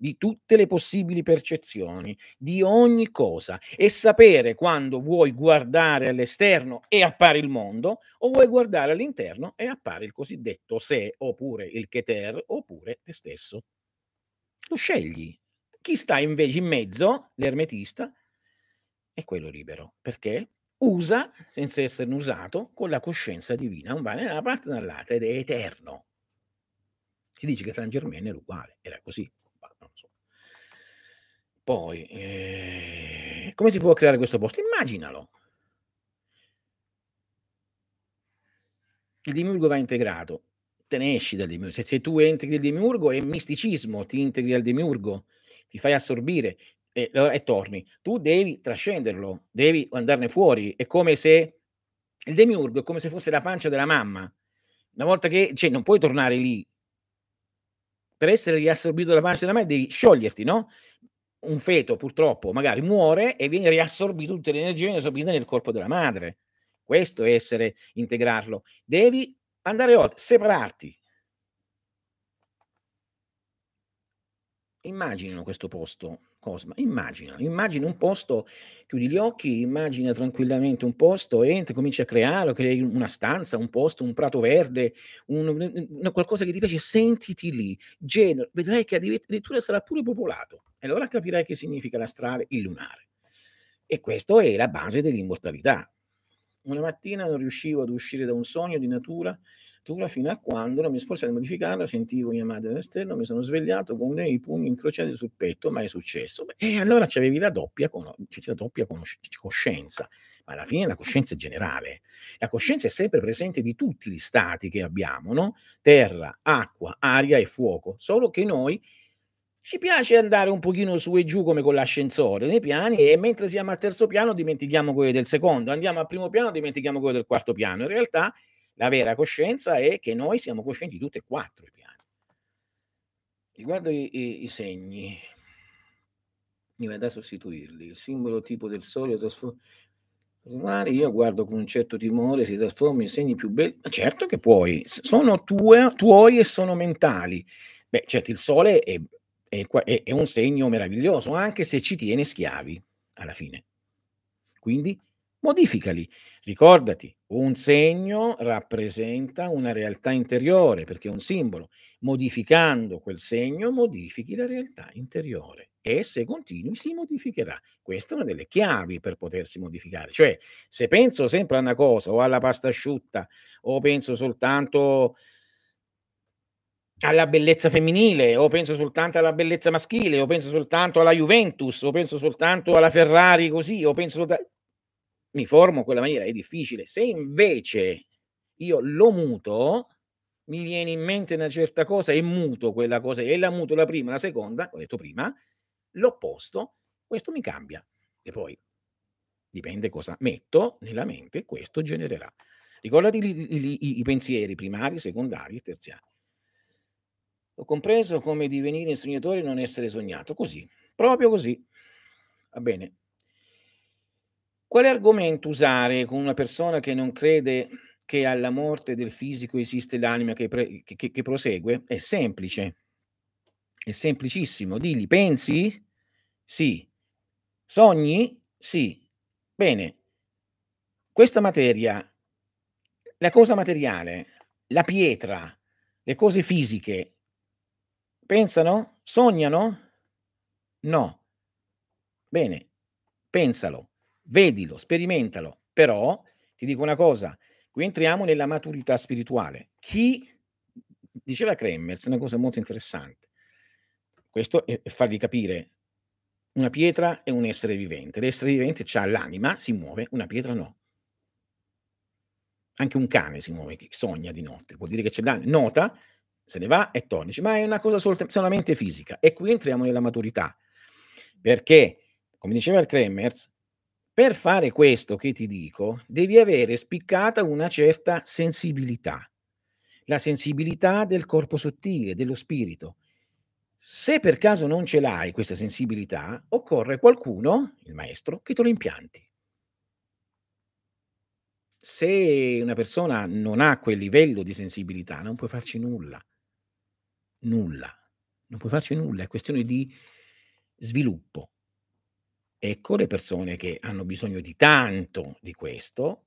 di tutte le possibili percezioni, di ogni cosa, e sapere quando vuoi guardare all'esterno e appare il mondo, o vuoi guardare all'interno e appare il cosiddetto sé, oppure il keter, oppure te stesso. Lo scegli. Chi sta invece in mezzo, l'ermetista, è quello libero, perché usa, senza esserne usato, con la coscienza divina, non va né da una parte né dall'altra, ed è eterno. Si dice che San Germain era uguale, era così. Poi, eh, come si può creare questo posto? Immaginalo. Il Demiurgo va integrato. Te ne esci dal Demiurgo. Se, se tu entri nel Demiurgo è misticismo, ti integri al Demiurgo, ti fai assorbire e, e torni. Tu devi trascenderlo, devi andarne fuori. È come se il Demiurgo è come se fosse la pancia della mamma. Una volta che, cioè, non puoi tornare lì. Per essere riassorbito dalla pancia della mamma devi scioglierti, no? Un feto purtroppo magari muore e viene riassorbito, tutte le energie riassorbite nel corpo della madre. Questo è essere, integrarlo. Devi andare oltre, separarti. Immaginano questo posto, Cosma, immagina, immagina un posto, chiudi gli occhi, immagina tranquillamente un posto, entri, cominci a crearlo, crei una stanza, un posto, un prato verde, un, una, qualcosa che ti piace, sentiti lì, genere, vedrai che addirittura sarà pure popolato, e allora capirai che significa l'astrale, il lunare. E questa è la base dell'immortalità. Una mattina non riuscivo ad uscire da un sogno di natura, fino a quando non mi sforzai di modificarlo, sentivo mia madre all'esterno, mi sono svegliato con lei i pugni incrociati sul petto, ma è successo. E allora c'avevi la doppia, la doppia coscienza, ma alla fine la coscienza è generale. La coscienza è sempre presente di tutti gli stati che abbiamo, no? Terra, acqua, aria e fuoco, solo che noi ci piace andare un pochino su e giù come con l'ascensore nei piani, e mentre siamo al terzo piano dimentichiamo quelli del secondo, andiamo al primo piano dimentichiamo quello del quarto piano. In realtà la vera coscienza è che noi siamo coscienti di tutti e quattro i piani. Riguardo i, i, i segni, mi va da sostituirli. Il simbolo tipo del sole trasformare, io guardo con un certo timore, si trasforma in segni più belli. Ma certo che puoi, sono tue, tuoi e sono mentali. Beh, certo, il sole è, è, è un segno meraviglioso, anche se ci tiene schiavi alla fine. Quindi modificali, ricordati, un segno rappresenta una realtà interiore, perché è un simbolo. Modificando quel segno modifichi la realtà interiore e se continui si modificherà. Questa è una delle chiavi per potersi modificare, cioè se penso sempre a una cosa o alla pasta asciutta o penso soltanto alla bellezza femminile o penso soltanto alla bellezza maschile o penso soltanto alla Juventus o penso soltanto alla Ferrari così o penso soltanto... mi formo in quella maniera, è difficile. Se invece io lo muto, mi viene in mente una certa cosa e muto quella cosa e la muto la prima, la seconda, ho detto prima, l'opposto, questo mi cambia. E poi dipende cosa metto nella mente, questo genererà. Ricordati li, li, i pensieri primari, secondari e terziari. Ho compreso come divenire sognatore e non essere sognato, così, proprio così. Va bene. Quale argomento usare con una persona che non crede che alla morte del fisico esiste l'anima che, pre- che, che prosegue? È semplice, è semplicissimo. Digli, pensi? Sì. Sogni? Sì. Bene. Questa materia, la cosa materiale, la pietra, le cose fisiche, pensano? Sognano? No. Bene, pensalo. Vedilo, sperimentalo, però ti dico una cosa, qui entriamo nella maturità spirituale. Chi, diceva Kremmerz, una cosa molto interessante, questo è fargli capire, una pietra è un essere vivente, l'essere vivente ha l'anima, si muove, una pietra no. Anche un cane si muove, sogna di notte, vuol dire che c'è l'anima, nota, se ne va e torna, ma è una cosa sol- solamente fisica. E qui entriamo nella maturità, perché, come diceva il Kremmerz, per fare questo che ti dico, devi avere spiccata una certa sensibilità, la sensibilità del corpo sottile, dello spirito. Se per caso non ce l'hai questa sensibilità, occorre qualcuno, il maestro, che te lo impianti. Se una persona non ha quel livello di sensibilità, non puoi farci nulla. Nulla. Non puoi farci nulla, è questione di sviluppo. Ecco le persone che hanno bisogno di tanto di questo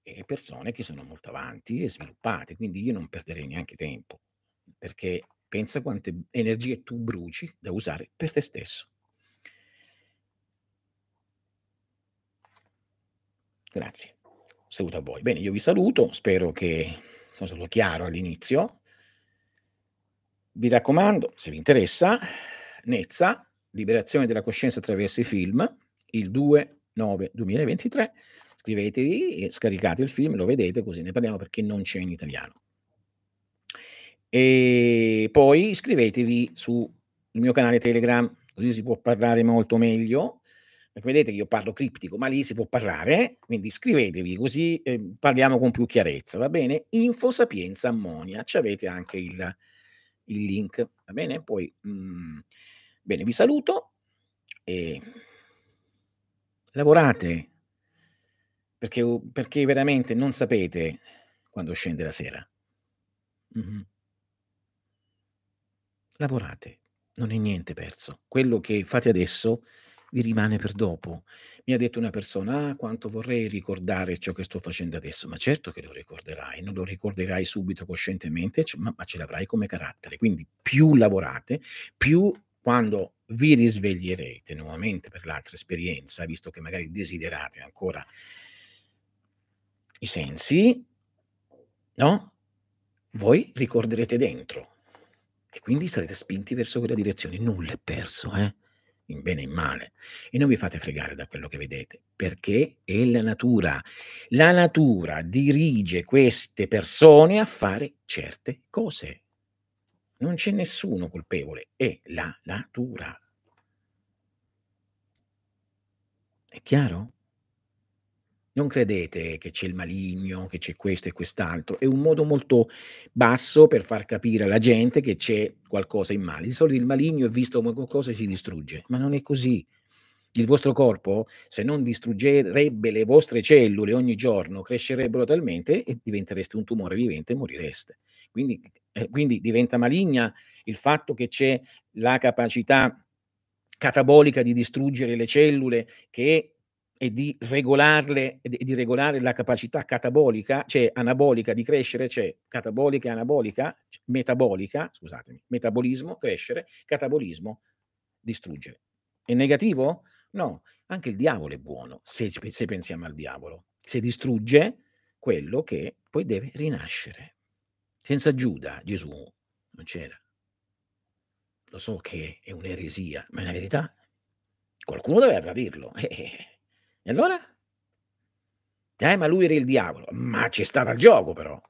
e persone che sono molto avanti e sviluppate, quindi io non perderei neanche tempo, perché pensa quante energie tu bruci da usare per te stesso. Grazie, un saluto a voi. Bene, io vi saluto, spero che sono stato chiaro all'inizio. Vi raccomando, se vi interessa, Nezza, Liberazione della coscienza attraverso i film, il due nove duemilaventitré, scrivetevi e scaricate il film, lo vedete così ne parliamo perché non c'è in italiano. E poi iscrivetevi sul mio canale Telegram, così si può parlare molto meglio, perché vedete che io parlo criptico, ma lì si può parlare, quindi iscrivetevi così eh, parliamo con più chiarezza, va bene? Info Sapienza Ammonia, ci avete anche il, il link, va bene? Poi... Mh, Bene, vi saluto e lavorate perché, perché veramente non sapete quando scende la sera. Mm-hmm. Lavorate, non è niente perso. Quello che fate adesso vi rimane per dopo. Mi ha detto una persona, ah, quanto vorrei ricordare ciò che sto facendo adesso, ma certo che lo ricorderai, non lo ricorderai subito coscientemente, ma, ma ce l'avrai come carattere. Quindi più lavorate, più quando vi risveglierete nuovamente per l'altra esperienza, visto che magari desiderate ancora i sensi, no? Voi ricorderete dentro e quindi sarete spinti verso quella direzione. Nulla è perso, eh? In bene e in male. E non vi fate fregare da quello che vedete, perché è la natura. La natura dirige queste persone a fare certe cose. Non c'è nessuno colpevole, è la natura. È chiaro? Non credete che c'è il maligno, che c'è questo e quest'altro. È un modo molto basso per far capire alla gente che c'è qualcosa in male. Di solito il maligno è visto come qualcosa che si distrugge, ma non è così. Il vostro corpo, se non distruggerebbe le vostre cellule ogni giorno, crescerebbero talmente e diventereste un tumore vivente e morireste. Quindi eh, quindi diventa maligna il fatto che c'è la capacità catabolica di distruggere le cellule che e di regolarle e di regolare la capacità catabolica, cioè anabolica di crescere, c'è cioè catabolica e anabolica, metabolica, scusatemi, metabolismo, crescere, catabolismo, distruggere. È negativo? No, anche il diavolo è buono, se, se pensiamo al diavolo, se distrugge quello che poi deve rinascere. Senza Giuda Gesù non c'era. Lo so che è un'eresia, ma è una verità. Qualcuno doveva tradirlo. E allora? Eh, ma lui era il diavolo. Ma c'è stato il gioco, però.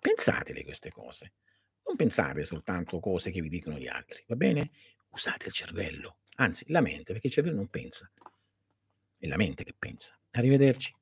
Pensatele queste cose. Non pensate soltanto cose che vi dicono gli altri, va bene? Usate il cervello. Anzi, la mente, perché il cervello non pensa. È la mente che pensa. Arrivederci.